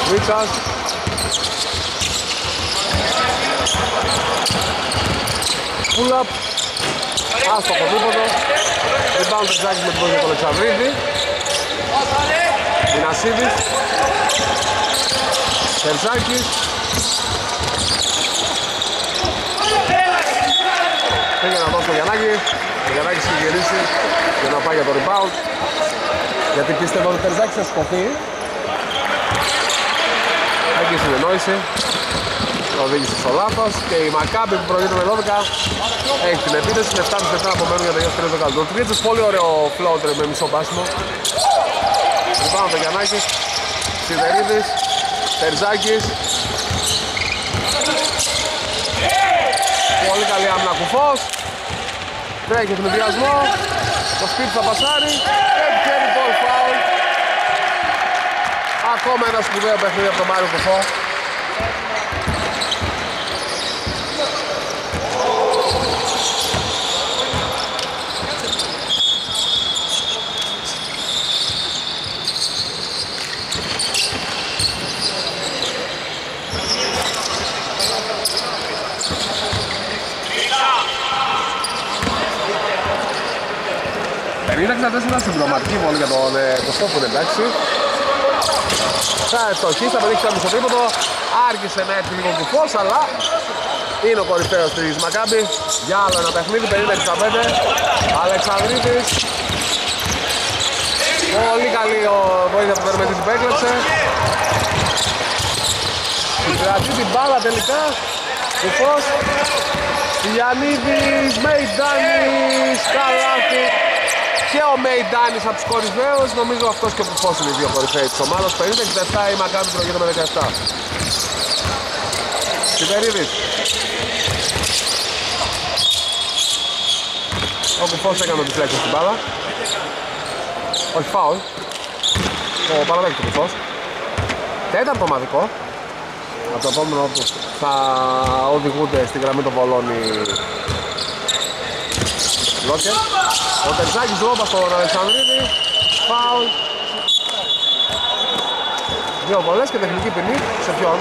Κρίτσας. Pull-up. Άστοχο δίποτο. Rebound Τερζάκης με την πρώτη για τον Αλεξανδρίδη. Minasidis. Terzakis. Πήγε να δώσει το Giannakis. Ο Giannakis έχει γυρίσει για να πάει για το rebound, γιατί πίστευε ότι ο Terzakis θα σκοτεί. Έχει συνεννόηση. Οδήγησε στο λάθος και η Maccabi που προηγείται με δώδεκα έχει την επίθεση. εφτά με εφτά απομένουν για το γιος τρία δεκαλεπτό. Τρίτσος, πολύ ωραίο floater με μισό πάσιμο. Λοιπόν, το Γιαννάκης, Σιδερίδης, Τερζάκης. Πολύ καλή άμυνα Κουφός. Τρέχει εθνιδιασμό. Το σπίτι θα πασάρει. Επικέρι ball foul. Ακόμα ένα σπουδαίο παιχνίδι από τον Μάριο Κουφό. Είναι μια συμπληρωματική βόλη για τον Κωστό που δεν παίξει. Θα ευστοχεί, θα πετύχει κάποιο στο τρίποντο. Άρχισε να έρθει λίγο Κουφός, αλλά είναι ο κορυφαίος της Μακάμπη. Για άλλο ένα παιχνίδι, πενήντα εξήντα πέντε. Αλεξανδρίτης. Πολύ καλή βοήθεια από τον Βερμετζίδη που έκλεψε. Συγκρατεί την μπάλα τελικά. Κουφός. Stylianiidis, Meikani, καλάθι. Και ο Μεϊντάνης από τους κορυφαίους, νομίζω αυτός και ο Κουφός είναι οι δύο κορυφαίοι της ομάδας. πενήντα εξήντα επτά η Μακάμπη προηγείται με δεκαεπτά. Σιβερίδης. Ο Κουφός έκανε τη φλέξη στην μπάλα. Όχι φάουλ. Ο παραδέχει του Κουφός. Τέταρτο ομαδικό. Από το επόμενο που θα οδηγούνται στην γραμμή των βολών οι Lockers. Ο Τερζάκης ρόμπα στον Αλεξανδρίδη. Φάουλ. Δύο βολές και τεχνική ποινή. Σε ποιον?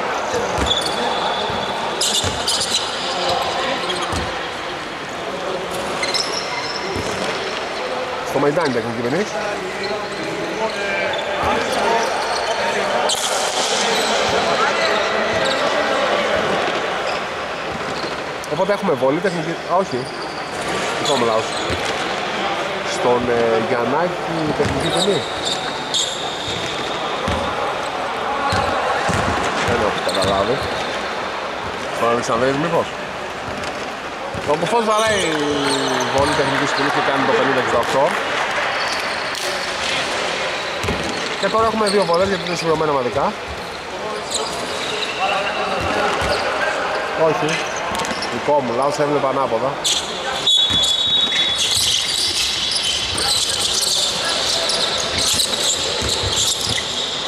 Στο Μεϊντάνη τεχνική ποινή. Οπότε έχουμε βολή τεχνική... Α, όχι. Το μιλάω. Στον ε, Γιαννάκη τεχνική ποινή. Δεν έχω καταλάβει. Στον Αλεξανδρίδη μήπως. Ο Κουφός βαράει βολή τεχνικής ποινής και κάνει το πενήντα εξήντα οκτώ. Και τώρα έχουμε δύο βολές γιατί είναι συμπληρωμένα ομαδικά. Όχι. Δικό μου λάθος, έβλεπα ανάποδα.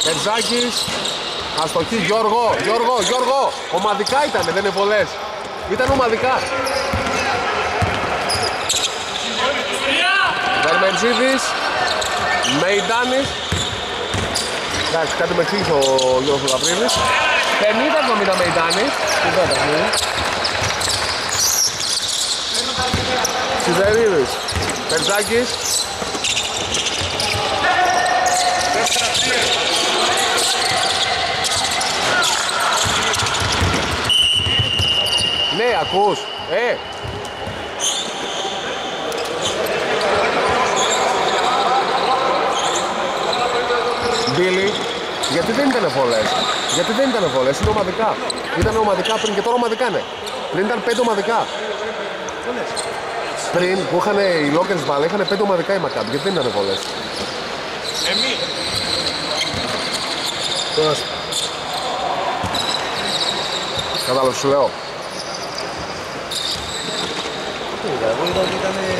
Τερζάκης, αστοχή Γιώργο, Γιώργο, Γιώργο, ομαδικά ήτανε, δεν είναι πολλές. Ήταν ομαδικά. Βερμεντζίδης, Μεϊντάνης. Εντάξει, κάτι με εξήγησε ο Γιώργος Γαβρίλης. πενήντα εβδομήντα Μεϊντάνης, που δεν παιχνίδι. Σιδερίδης, Τερζάκης. Ναι, ακούς, ε! Μπίλι, γιατί δεν ήτανε βολές, γιατί δεν ήτανε βολές, είναι ομαδικά. Ήτανε ομαδικά πριν και τώρα ομαδικά είναι. Πριν ήταν πέντε ομαδικά. Πριν που είχαν οι Lockers βάλε, είχαν πέντε ομαδικά οι Maccabi, γιατί δεν ήτανε βολές. Εμείς. Τώρα... Κατάλαβες σου λέω.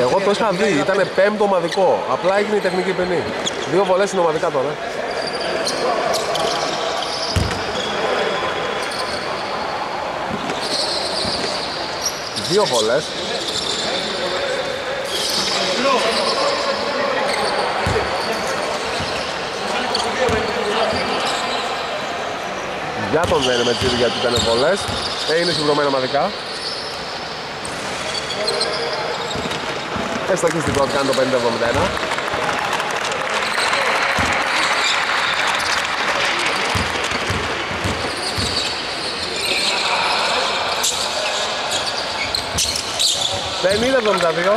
Εγώ το είχα δει, ήταν πέμπτο ομαδικό. Απλά έγινε η τεχνική ποινή. Δύο βολές είναι ομαδικά τώρα. Δύο βολές. Για τον δεν είναι με τσίδι γιατί ήταν βολές. Είναι συμπληρωμένα ομαδικά. Έστω και στην πρώτη κάνει το πενήντα εβδομήντα ένα. πενήντα εβδομήντα δύο.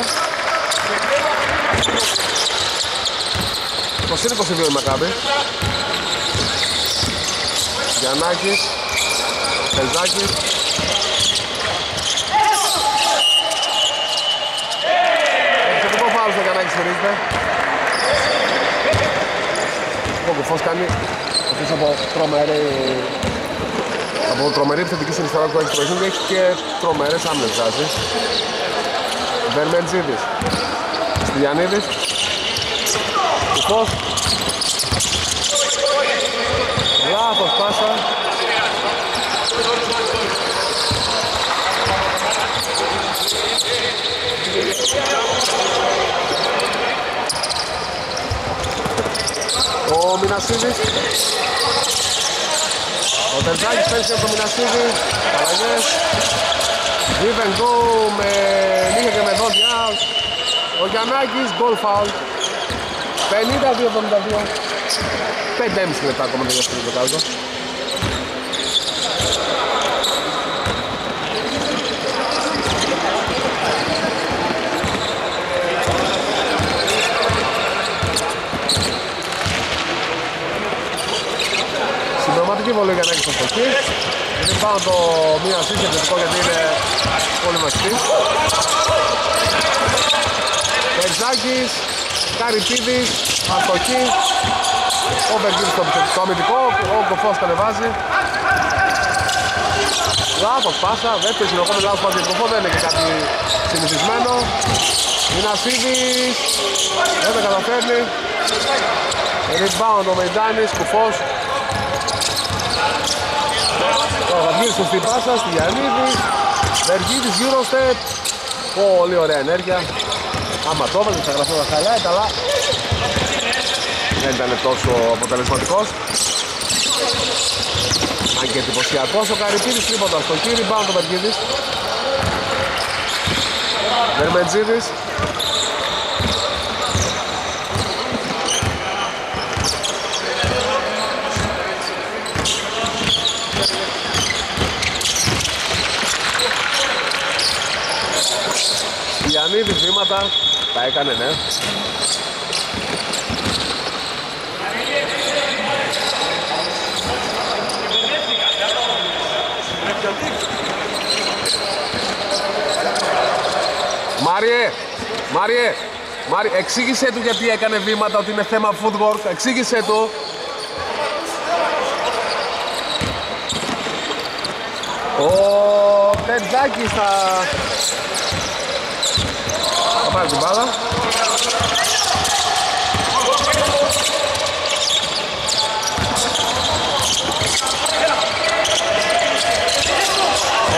Πώς είναι είκοσι δύο η Μακάμπη. Γιαννάκης, Τελζάκης. Εξαιρετικό φάουλ στο Γιαννάκη, σφυρίζεται. Ο Κοφός κάνει εκτός από τρομερή, από τρομερή επιθετική συνεισφορά που έχει στο παιχνίδι, έχει και τρομερές άμυνες δράσεις. Βερμεντζίδης, Στυλιανίδης, Κοφός. Λάθος πάσα. Ο Minasidis. Ο Terzakis παίζει από τον Minasidis. Αλλαγές. Give and go με λίγα και με δόντια. Ο Giannakis, goal foul. πενήντα δύο εβδομήντα δύο. πέντε και μισό λεπτά ακόμα για αυτό το δεκάλεπτο. Πολύ για να έχει προσοχή. Δεν πάω το μία σύστη επιθετικό γιατί είναι πολύ μαχητής. Τερζάκης, Καρυπίδης, Αρτοχή. Ο Βεργίδης στο αμυντικό, ο Κοφός κατεβάζει. Λάθος πάσα, δεύτερη συνεχόμενη λάθος πάσα για τον Κοφό, δεν είναι και κάτι συνηθισμένο. Minasidis, δεν τα καταφέρνει. Ριμπάουν ο Μεϊντάνης, Κοφός. Θα βγει σωστή πάσα, Stylianiidis, Bergidi, Eurostep. Πολύ ωραία ενέργεια. Άμα το έβαλε, θα γραφεί τα χαλιά, αλλά δεν ήταν τόσο αποτελεσματικός. Αν και εντυπωσιακός ο Karypidi, τίποτα στο χείρι, πάνω το Bergidi. Vermetzidis. Stylianiidis βήματα, τα έκανε, ναι. Μάριε, Μάριε, Μάριε, εξήγησέ του γιατί έκανε βήματα, ότι είναι θέμα footwork, εξήγησέ του. Ο Terzakis θα... θα πάρει την μπάλα.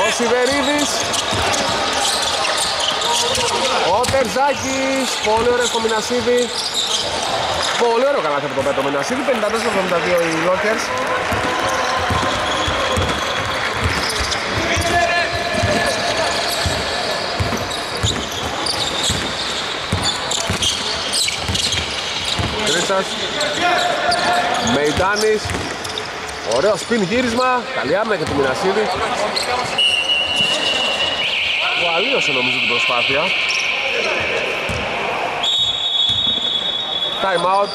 Ο Σιβερίδης. Ο Terzakis. Πολύ ωραίο στο Minasidis. Πολύ ωραίο καλάθι από το πέτο Minasidis. πενήντα τέσσερα εβδομήντα δύο οι Lockers. Μεϊντάνης. Ωραίο σπιν γύρισμα. Καλή άμυνα και του Minasidis. Που αλλίωσε νομίζω την προσπάθεια. Time out.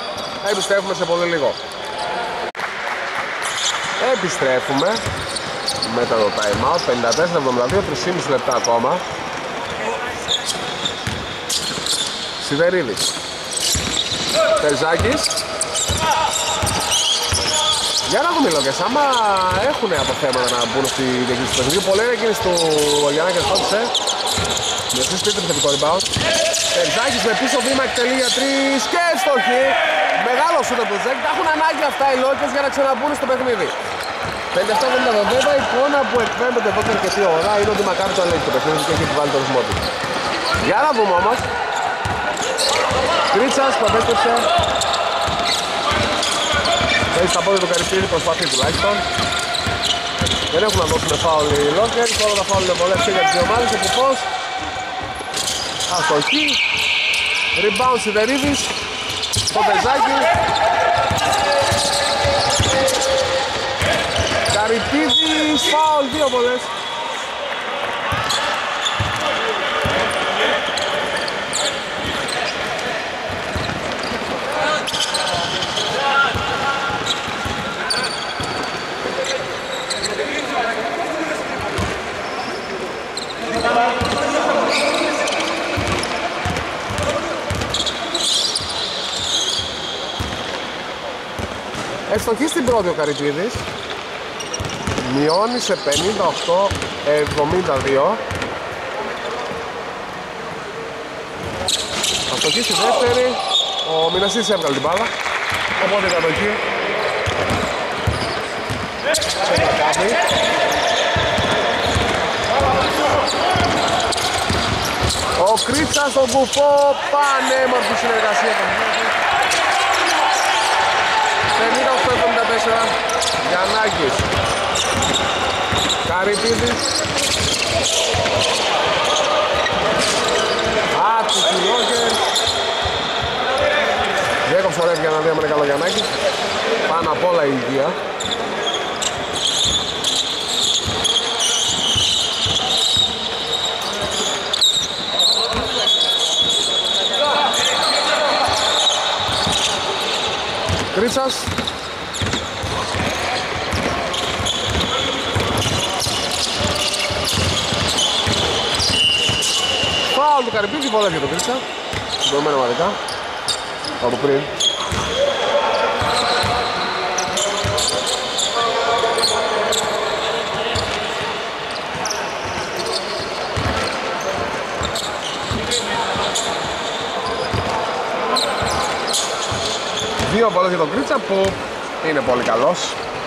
Επιστρέφουμε σε πολύ λίγο. Επιστρέφουμε μετά το time out. πενήντα τέσσερα εβδομήντα δύο, τρία και μισό λεπτά ακόμα. Sideridi. Terzakis. Για να δούμε οι Lockers, άμα έχουν αποθέματα να μπουν στη διαχείριση του παιχνιδιού. Πολύ είναι εκείνης του Giannakis φόντισε. Μιωσής πίτρου θετικό rebound. Terzakis με πίσω βήμα εκτελεί για τρεις και στόχη. Μεγάλο σούτ από το Terzakis. Τα έχουν ανάγκη αυτά οι Lockers για να ξαναμπούν στο παιχνίδι. πενήντα επτά εβδομήντα δύο, εικόνα που εκπέμπεται εδώ και αρκετή ώρα είναι ότι Maccabi το αλέγει το παιχνίδι και έχει επιβάλει το ρυθμό του. Για να δούμε όμως. Κρίτσας που απέστρεψε. Έχει στα πόδια του Karypidi, προσπαθεί τουλάχιστον. Δεν έχουν να δώσουν φάουλ οι Lockers, όλα τα φάουλ είναι πολλές και για τις δύο ομάδες. Εποφώς, αστοχή, rebound Sideridi, το Terzakis, Karypidi, φάουλ, δύο πολλές. Εστοχή στην πρώτη ο Καρυπίδης. Μειώνει σε πενήντα οκτώ εβδομήντα δύο. Αστοχή στη δεύτερη. Ο Minasidis έβγαλε την μπάλα. Οπότε κατοχή. Σε Maccabi. Ο Kritsa στον Κουφό. Πανέμορφη συνεργασία των πενήντα οκτώ εβδομήντα τέσσερα. Giannakis. Karypidi. Άτυπη Lockers. Διέκοψε ωραία για να δει αν είναι καλό Giannakis. Πάνω απ' όλα η υγεία. Κρίτσας. Φάουλ του Καρυπίδη, πολλά για τον Κρίτσα. Συντομένο μαδικά. Από πριν. Δύο βολές για τον Kritsa που είναι πολύ καλός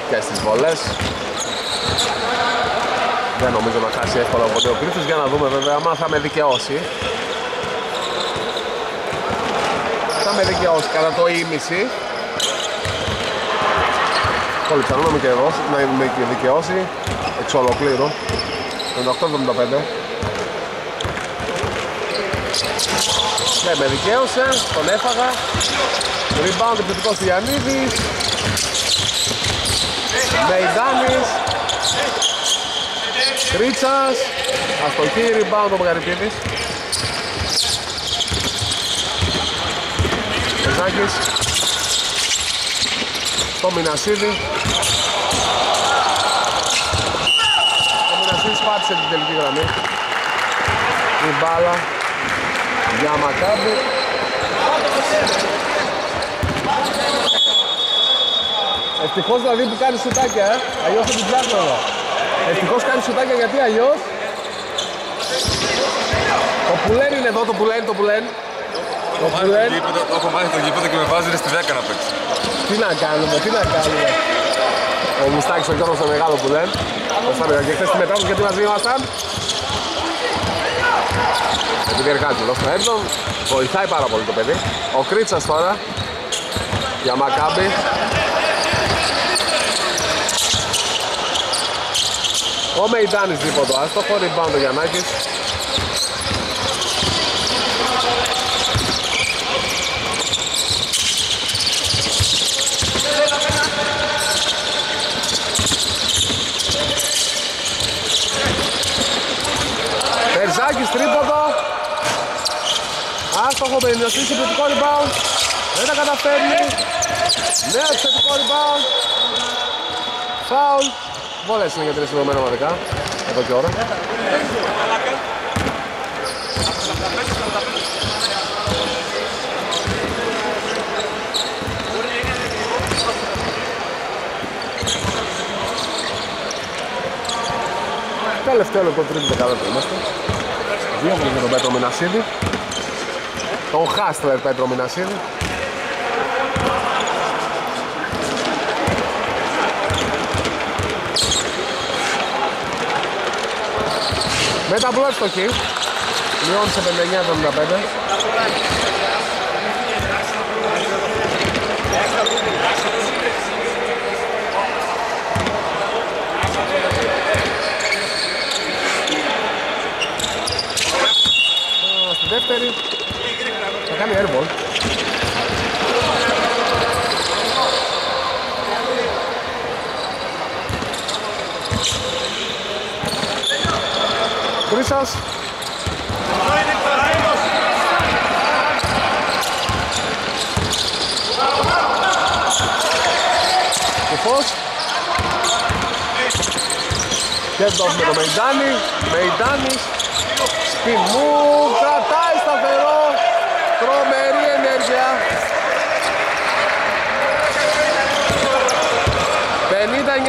και στις βολές. Δεν νομίζω να χάσει εύκολα ποτέ ο Kritsa, για να δούμε βέβαια αν θα με δικαιώσει. Θα με δικαιώσει κατά το ήμιση. Πολύ πιθανό να με δικαιώσει εξ ολοκλήρου. πενήντα οκτώ εβδομήντα πέντε. Ναι, με δικαίωσε, τον έφαγα. Ριμπάουντ επιθετικό Stylianiidis. Meikani. Kritsa. Αστοχή, ριμπάουντ ο Karypidi. Terzakis. Το Minasidis. Το Minasidis πάτησε την τελική γραμμή. Η μπάλα για Maccabi. Ευτυχώς δηλαδή που κάνει σουτάκια, ε. Αλλιώς θα την πιάσω εδώ. Ευτυχώς κάνει σουτάκια, γιατί αλλιώς το πουλέν είναι εδώ, το πουλέν, το πουλέν. Το πουλέν. Έχω μάθει το γήπεδο και με βάζει στη δέκα να παίξει. Τι να κάνουμε, τι να κάνουμε. Ο Μουστάκης ο Γιώργος το μεγάλο πουλέν. Πώς θα έλεγα και χθες τη μετάφραση, γιατί μας δίνομασταν. Επειδή εργάζεται στο έντον, βοηθάει πάρα πολύ το παιδί. Ο Kritsa τώρα για Maccabi. Ο Meikani δίποτο άστοχο, rebound ο Giannakis. Terzakis τρίποτο. Άστοχο με Minasidis, επιθετικό rebound. Δεν τα καταφέρνει. Νέο επιθετικό rebound. Foul. Βόλες είναι για τρεις συνδομένα μαδικά, εδώ και ώρα. Τελευταίο λεπτό, τρίτη δεκαδέτα είμαστε. Δύο βολές για τον Πέτρο Minasidis. Τον Χάστλερ Πέτρο Minasidis. Με τα μπλοκ στο χ, μειώνει σε πενήντα εννέα εβδομήντα πέντε. Στη δεύτερη θα κάνει airball. Kritsa. Koufos. Και δώσουμε το Meikani. Meikani. Spin move. Κρατάει σταθερό. Τρομερή ενέργεια.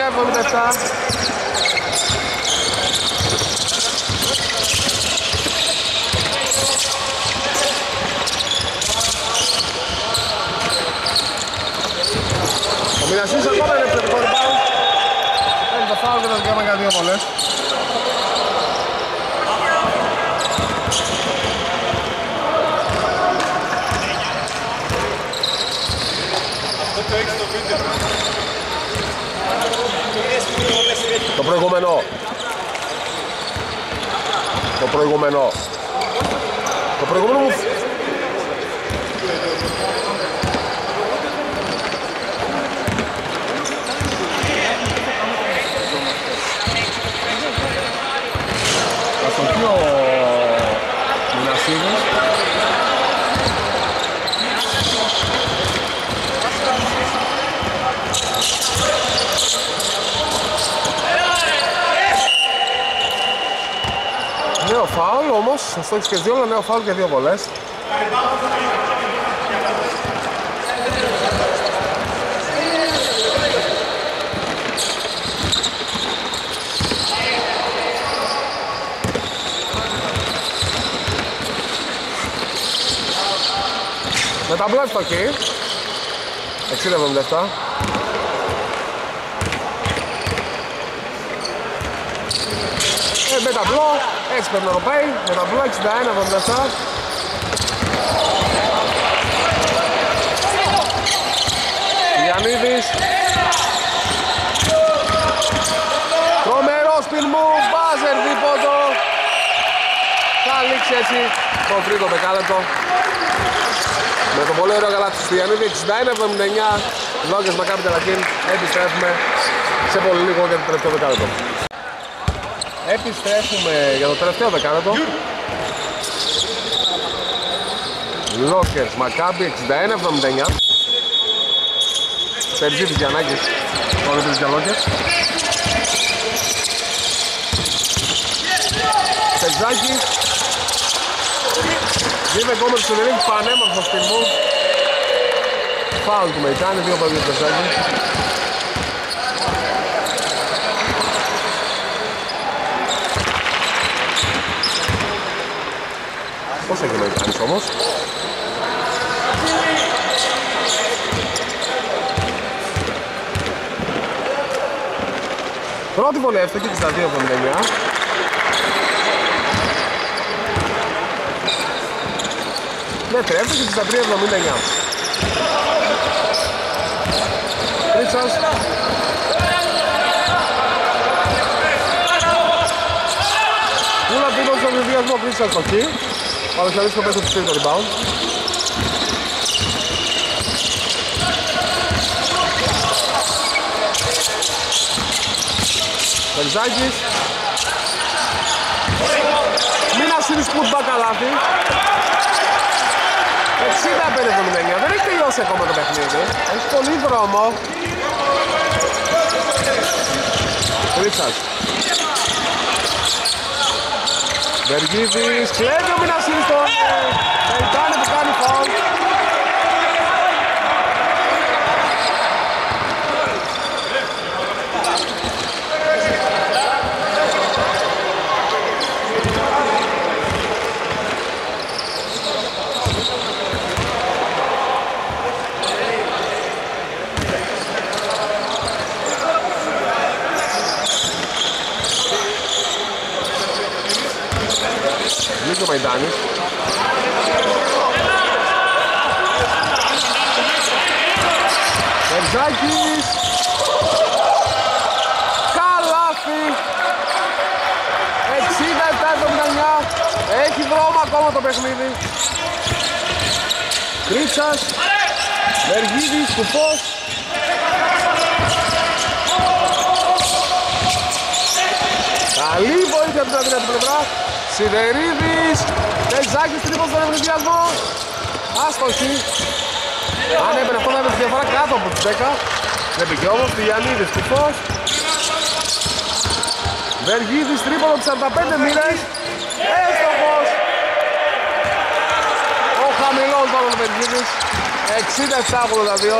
εβδομήντα επτά. Ο Minasidis ακόμα είναι επιθετικό rebound. Θέλει το φάουλ και θα κάνουμε για δύο βολές. Το προηγούμενο. Το προηγούμενο. Το προηγούμενο μου. Θα το πει ο Minasidis. Νέο φάουλ όμως, στο έχεις και δύο, αλλά νέο φάουλ και δύο βολές. Με τα μπλάτς το εκεί. εξήντα εβδομήντα επτά. Με ταμπλό, έτσι πρέπει να το πάει, με ταμπλό εξήντα ένα εβδομήντα επτά. Stylianiidis. Τρομερό σπιλμού, μπάζερ δίποτο. Θα λήξει έτσι το τρίτο δεκάλεπτο. Με το πολύ ωραίο γαλάτι του Stylianiidis, εξήντα ένα εβδομήντα εννιά. Lockers Maccabi Tel Axyn, επιστρέφουμε σε πολύ λίγο για το τελευταίο δεκάλεπτο. Επιστρέφουμε για το τελευταίο δεκάλεπτο. Lockers Maccabi εξήντα ένα εβδομήντα εννιά. Περιγίδης Giannakis, τώρα τρεις για Lockers. Terzakis. Δίδε κόμμα του Σιβελί, πανέμορφος στιγμού. Φάουλ του Meikani, δύο παγκόσμια του Terzakis. Πώς έγινε ο Ικάνης όμως. Πρώτη βολή εύστοχη στα δύο κόμμα πενήντα εννιά. Δεύτερη εύστοχη στα τρία κόμμα εβδομήντα εννιά. Κρίτσας. Πούλα πίνοντας τον βιβλιασμό Κρίτσας στο χι. Παρακαλείς το πέσο του στήρι το rebound. Τελζάκης. Minasidis putback καλάθι. εξήντα πέντε εβδομήντα εννιά. Δεν έχει τελειώσει ακόμα το παιχνίδι. Έχει πολύ δρόμο. Κρίτσας. Βεργίδης, κλέβει ο Minasidis το Meikani που κάνει φαουλ. Λύγει ο Meikani. Dermetzidis. Καλάθι. εξήντα επτά εβδομήντα εννιά. Έχει δρόμο ακόμα το παιχνίδι. Κρίτσας. Bergidi, Koufos. Καλή βοήθεια από την αδυνατή πλευρά. Sideridi, Dermetzidis τρίπος στον ευνηδιασμό. Άστοχη. Αν έπαιρνε αυτό να έπαιρνε τη διαφορά κάτω από τους δέκα. Δεν πήγε όμως, Stylianiidis τυχώς. Vermetzidis τρίπος από σαράντα πέντε μοίρες. Έστοχος. Ο χαμηλός βάλος Vermetzidis. εξήντα επτά ογδόντα δύο.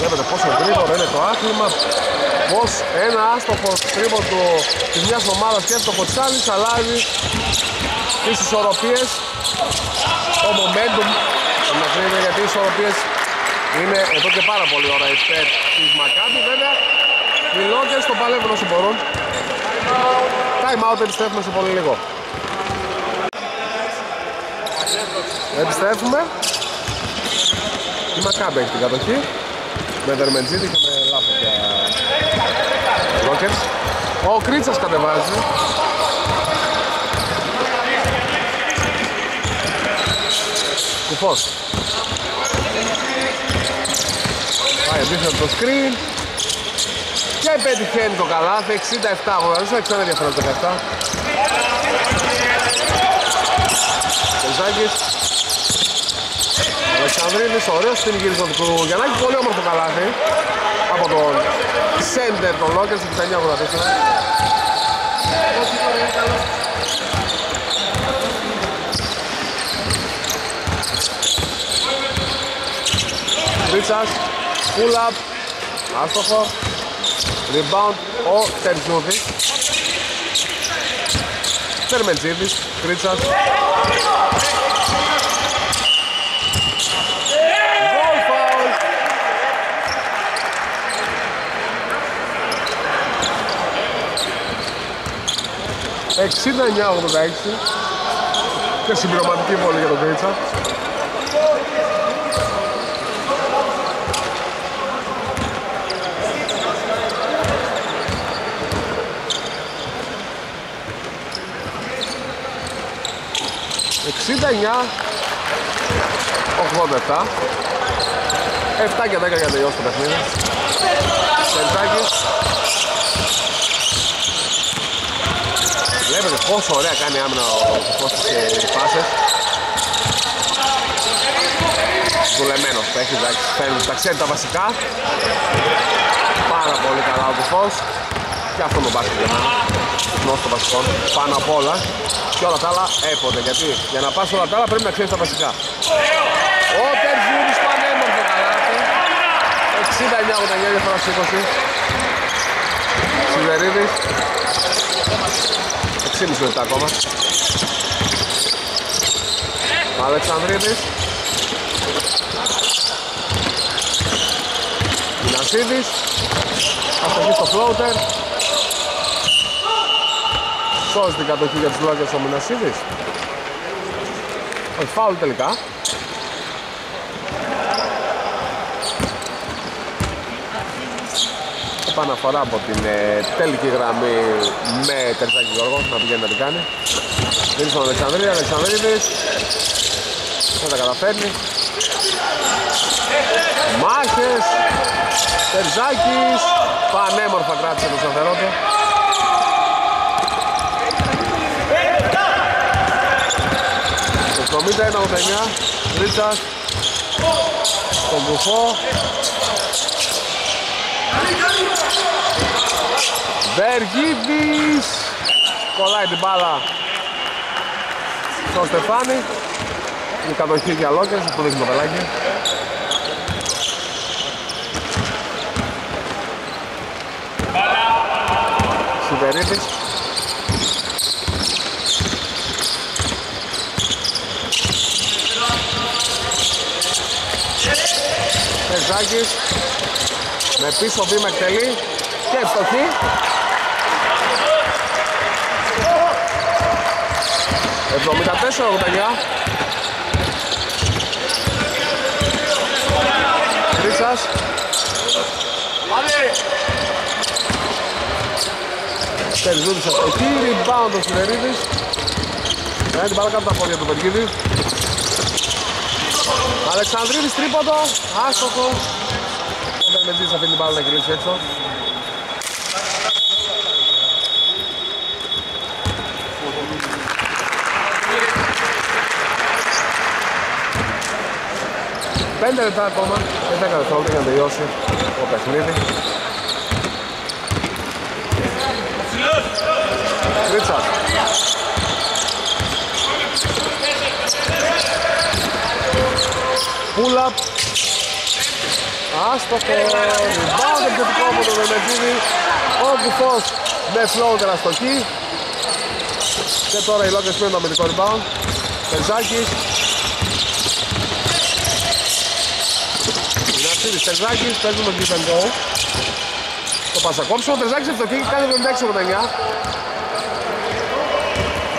Βλέπετε πόσο γρήγορο είναι το άθλημα, πως ένα άστοχο τρίποντο της μιας ομάδας και εύστοχο της άλλης αλλάζει τις ισορροπίες, το momentum, γιατί οι ισορροπίες είναι εδώ και πάρα πολύ ώρα υπέρ της Μακάμπη. Βέβαια οι Lockers το παλεύουν όσο μπορούν. Time out, επιστρέφουμε σε πολύ λίγο. Επιστρέφουμε. Η Μακάμπη έχει την κατοχή με Δερμεντζίδη και με λάφωτια Lockers. Ο Κρίτσας κατεβάζει. Κουφός. Πάει δίθεν από το screen και πετυχαίνει το καλάθι, εξήντα επτά αγωναλίστα, εξήντα ενδιαφέρον δεκαεπτά. Τελζάκης, Αλεξανδρίδης, ωραίος στην γύρισμα του Γιαννάκη, πολύ όμορφο καλάθι από τον σέντερ των Lockers, εξήντα εννιά αγωναλίστα. Κρίτσας, pull-up, άστοχο, rebound ο Τερζούδης. Τερμετζίδης, Κρίτσας. Goal foul! εξήντα εννιά ογδόντα έξι και συμπληρωματική βολή για τον Κρίτσα. εξήντα εννιά ογδόντα επτά, επτά και δέκα για τελειώσει το παιχνίδι. Τερζάκης. Βλέπετε πόσο ωραία κάνει άμυνα ο Κόφος στις πάσες. Δουλεμένος, τα ξέρει τα βασικά. Πάρα πολύ καλά ο Κόφος. Και αυτό το μπάσκετ για μένα, γνώση των βασικών, πάνω απ' όλα και όλα τα άλλα έποτε, γιατί για να πας όλα τα άλλα πρέπει να ξέρεις τα βασικά. Ο Τερζούρης πανέμορφε καλάθι, εξήντα εννιά ογδόντα εννιά για φορά είκοσι. Σιβερίδης, έξι και μισό λεπτά ακόμα. Αλεξανδρίδης, Minasidis, αστοχή στο floater. Σώζει την κατοχή για τους Lockers ο Minasidis. Όχι, φάουλ τελικά. Επαναφορά από την ε, τελική γραμμή με Τερζάκη Γιώργο, να πηγαίνει να την κάνει. Δίνει στον Αλεξανδρίδη, Αλεξανδρίδης. Δεν τα καταφέρνει. Μάχες. Τερζάκης. Πανέμορφα κράτησε το σταθερό του. εβδομήντα ένα ογδόντα εννιά, Ρίτσας, τον Κουφό, Βεργίδης, κολλάει την μπάλα στον Στεφάνη, η κατοχή για Lockers, που δείχνει το πελάκι. Σιβερίδης. Τερζάκης με πίσω βήμα εκτελεί και ευστοχή. εβδομήντα τέσσερα ογδόντα εννιά. Κρίτσας. Τερζούδης ευστοχή, rebound ο Σιβερίδης. Έχει την μπάλα κάτω τα πόδια του Περιγίδη. Αλεξανδρίδης τρίποντο, άστοχο. Ο Δερμετζής αφήνει την μπάλα να γυρίσει έξω. Πέντε λεπτά ακόμα, δεν έκανε το για να τελειώσει το παιχνίδι. Κρίτσας. Pull up, Άστοχο, ριμπάουντ επιθετικό από τον Βερμετζίδη. Ο Κουφός με φλόουτερ αστοχή. Και τώρα οι Lockers πήραν το αμυντικό ριμπάουντ. Τερζάκης. Minasidis, Τερζάκης, παίζουν τον Give and Go. Το πασακόψιμο, ο Τερζάκης ευτοχή και κάνει εβδομήντα έξι ογδόντα εννιά.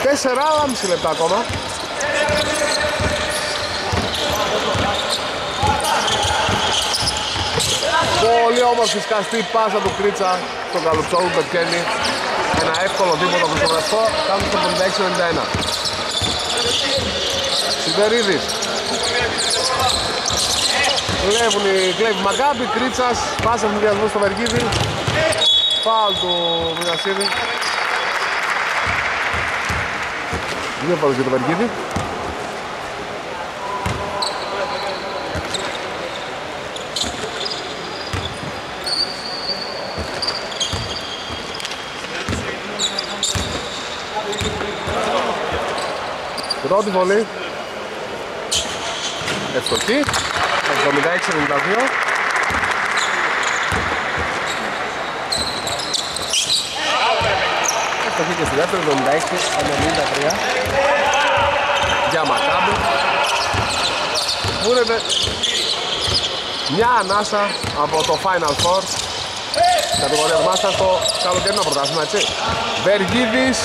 τέσσερα και μισό λεπτά ακόμα. Πολύ όμορφη σκαστή πάσα του Κρίτσα στον Καλουτσόγλου πετυχαίνει ένα εύκολο τίποτα προς το βρεστό, κάνουν το πενήντα έξι ενενήντα ένα. Σιδερίδης. Κλέβουν οι κλέβοι Μακάμπι, Κρίτσας, πάσα ευθυνδιασμού στο Βεργίδη. Φάουλ του Μινασίδη. Δύο φάουλες για το Βεργίδη. Πρώτη βολή, ευτοχή, εβδομήντα έξι ενενήντα δύο. Ευτοχή και στη δεύτερη, εβδομήντα έξι ενενήντα τρία. Για Μακάμπι. Βούρεται μια ανάσα από το Final Four. Κατηγορία μάστα στο καλοκαιρινό πρωτάθλημα, έτσι. Βεργίδης.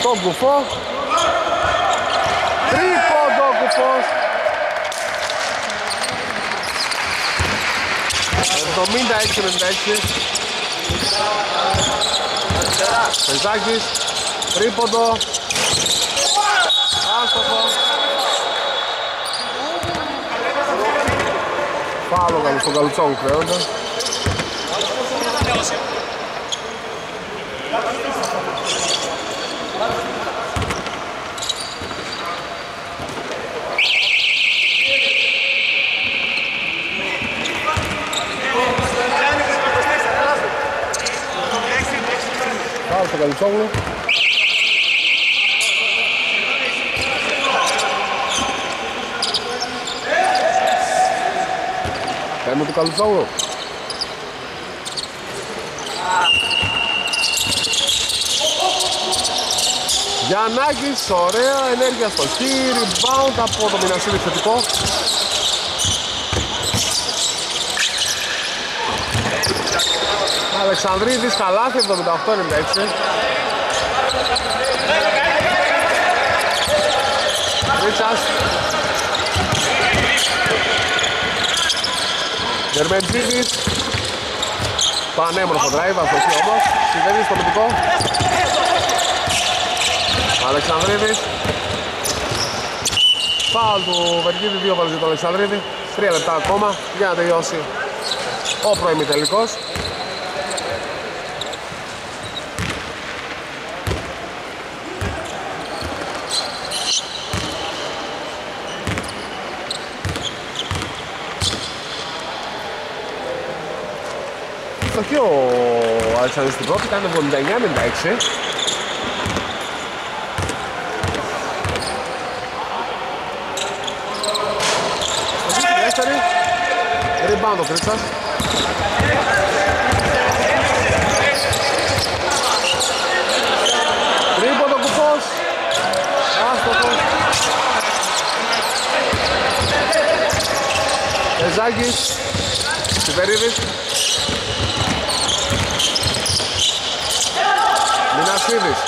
Στον Κουφό, τρίποντο ο Κουφός, εβδομήντα έξι ενενήντα έξι. Τερζάκης, τρίποντο, άστοχο. Φάουλ στον Κaloutsoglou χρειάζεται. Πάω στον Κaloutsoglou. Παίρνει του Κaloutsoglou. Γιαννάκης, ωραία, ενέργεια στο χείρι, rebound από το Minasidis θετικό. Αλεξανδρίδης, καλάθι, εβδομήντα οκτώ ενενήντα έξι. Ρίτσας. Δερμεντζίδης. Πανέμορφο drive, αστοχή όμως. Συμβαίνει στο μυντικό. Αλεξανδρίδης. Φάουλ του Βεργίδη, δύο βαλές για τον Αλεξανδρίδη. Τρία λεπτά ακόμα για να τελειώσει ο προημιτελικός. Στοχή ο Αλεξανδρίδης στην πρώτη, κάνει εβδομήντα εννιά ενενήντα έξι. Rebound ο Κρίτσας. Τρίποντο Κουφός. Άστοχο. Τεζάκης. Σιβερίδης. Μινασίδης.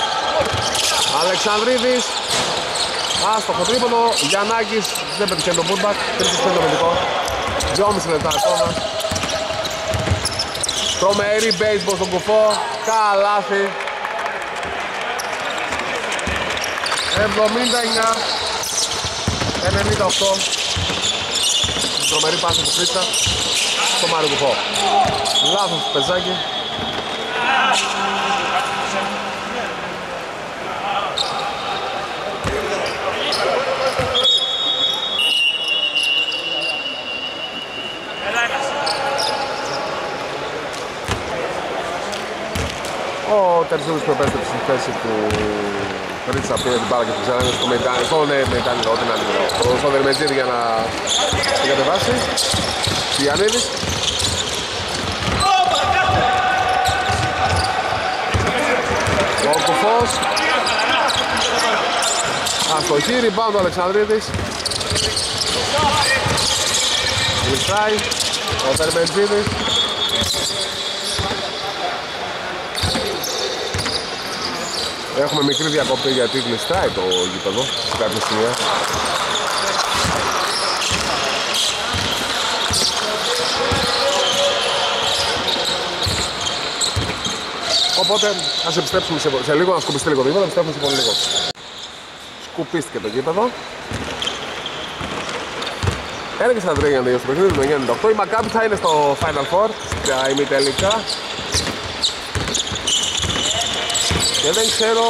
Αλεξανδρίδης. Άστοχο τρίποντο. Γιαννάκης δεν πετυχαίνει το bootback. Τρίτος πέντε το μυντικό. Δυόμιση λεπτά ακόμα. Τρομερή baseball στον Κουφό. Καλάθι. εβδομήντα εννιά ενενήντα οκτώ. Τρομερή πάσα του Κρίτσα στο Μάριο Κουφό. Λάθος του Πεζάκη. Ο Τερζούλης που επέστρεψε στη θέση του Κρίτσας πήρε την μπάλα και την ξανά στο Μεϊτάνι, στον Μεϊτάνι, ό,τι να είναι, στον Δερμετζίδη για να την κατεβάσει. Stylianiidis. Ο Koufos. Αστοχή, rebound ο Αλεξανδρίδης. Γλυστάει ο Δερμετζίδης. Έχουμε μικρή διακοπή γιατί γλιστράει το γήπεδο σε κάποια σημεία. Οπότε ας επιστρέψουμε σε, σε λίγο, να σκουπιστεί λίγο το γήπεδο, επιστρέψουμε σε πολύ λίγο. Σκουπίστηκε το γήπεδο. Ένα και στα τρία για να τελειώσει το παιχνίδι, με ενενήντα οκτώ. Η Maccabi θα είναι στο Final Four, στα ημιτελικά. Και δεν ξέρω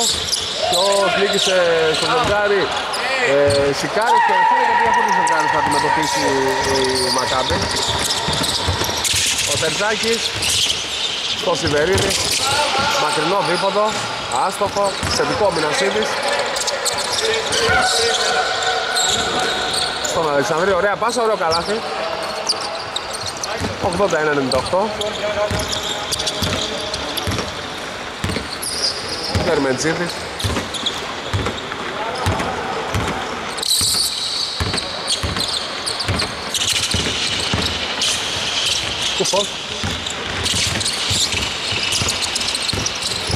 ποιος νίκησε στο ζευγάρι ε, Σικάρι και ορθούν γιατί αυτό το ζευγάρι θα αντιμετωπίσει η Maccabi. Ο Terzakis στο Sideridi, μακρινό δίποδο, άστοχο, θετικό Minasidis. Στον Αλεξανδρή, ωραία πάσα, ωραίο καλάθι. ογδόντα ένα ενενήντα οκτώ. Vermetzidis. Koufos.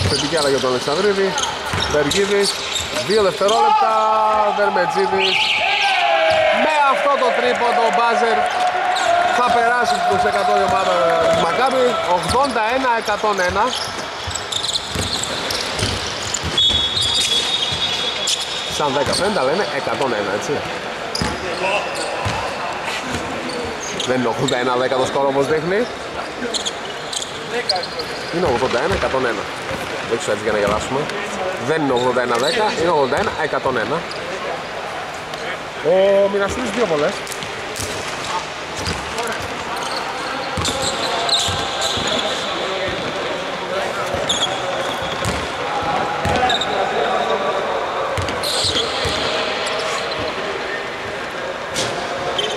Θετική άλλα για τον Αλεξανδρίδη. Bergidi. Δύο δευτερόλεπτα. Dermetzidis. Με αυτό το τρίποντο ο μπάζερ θα περάσει στους εκατό η ομάδα της Maccabi. ογδόντα ένα εκατόν ένα. Σαν δεκαπέντε αλλά είναι εκατόν ένα, έτσι. Δεν είναι ογδόντα ένα δέκα το σκορ όπως δείχνει. Είναι ογδόντα ένα εκατόν ένα. Δεν ξέρω έτσι για να γελάσουμε. Δεν είναι ογδόντα ένα δέκα, είναι ογδόντα ένα εκατόν ένα. Ο Minasidis δύο πολλές.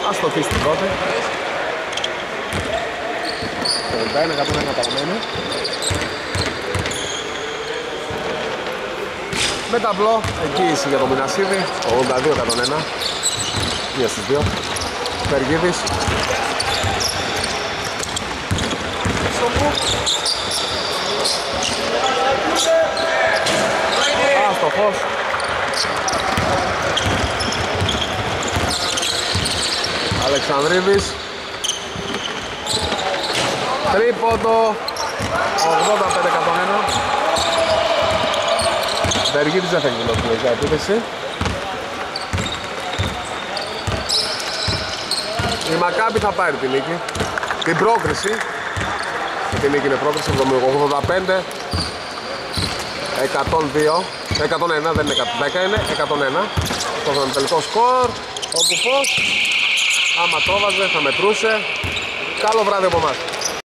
Αστοχή στην πρώτη. τριάντα ένα εκατόν ένα παραμένει. Με ταμπλό, εγγύηση για τον Minasidis. ογδόντα δύο εκατόν ένα. Μία στις δύο. Περιγίδης. Αστοχός. Αλεξανδρίδης. Τρίποντο. ογδόντα πέντε εκατόν ένα. Περιγίδης δεν θα εκδηλώσει για επίθεση. Η Maccabi θα πάρει την νίκη. Την πρόκριση. Την νίκη είναι πρόκριση. ογδόντα πέντε εκατόν δύο. εκατόν ένα δεν είναι δέκα, είναι εκατόν ένα. Το τελικό σκορ. Ο Koufos. Άμα το βάζε, θα μετρούσε. Καλό βράδυ από εμάς.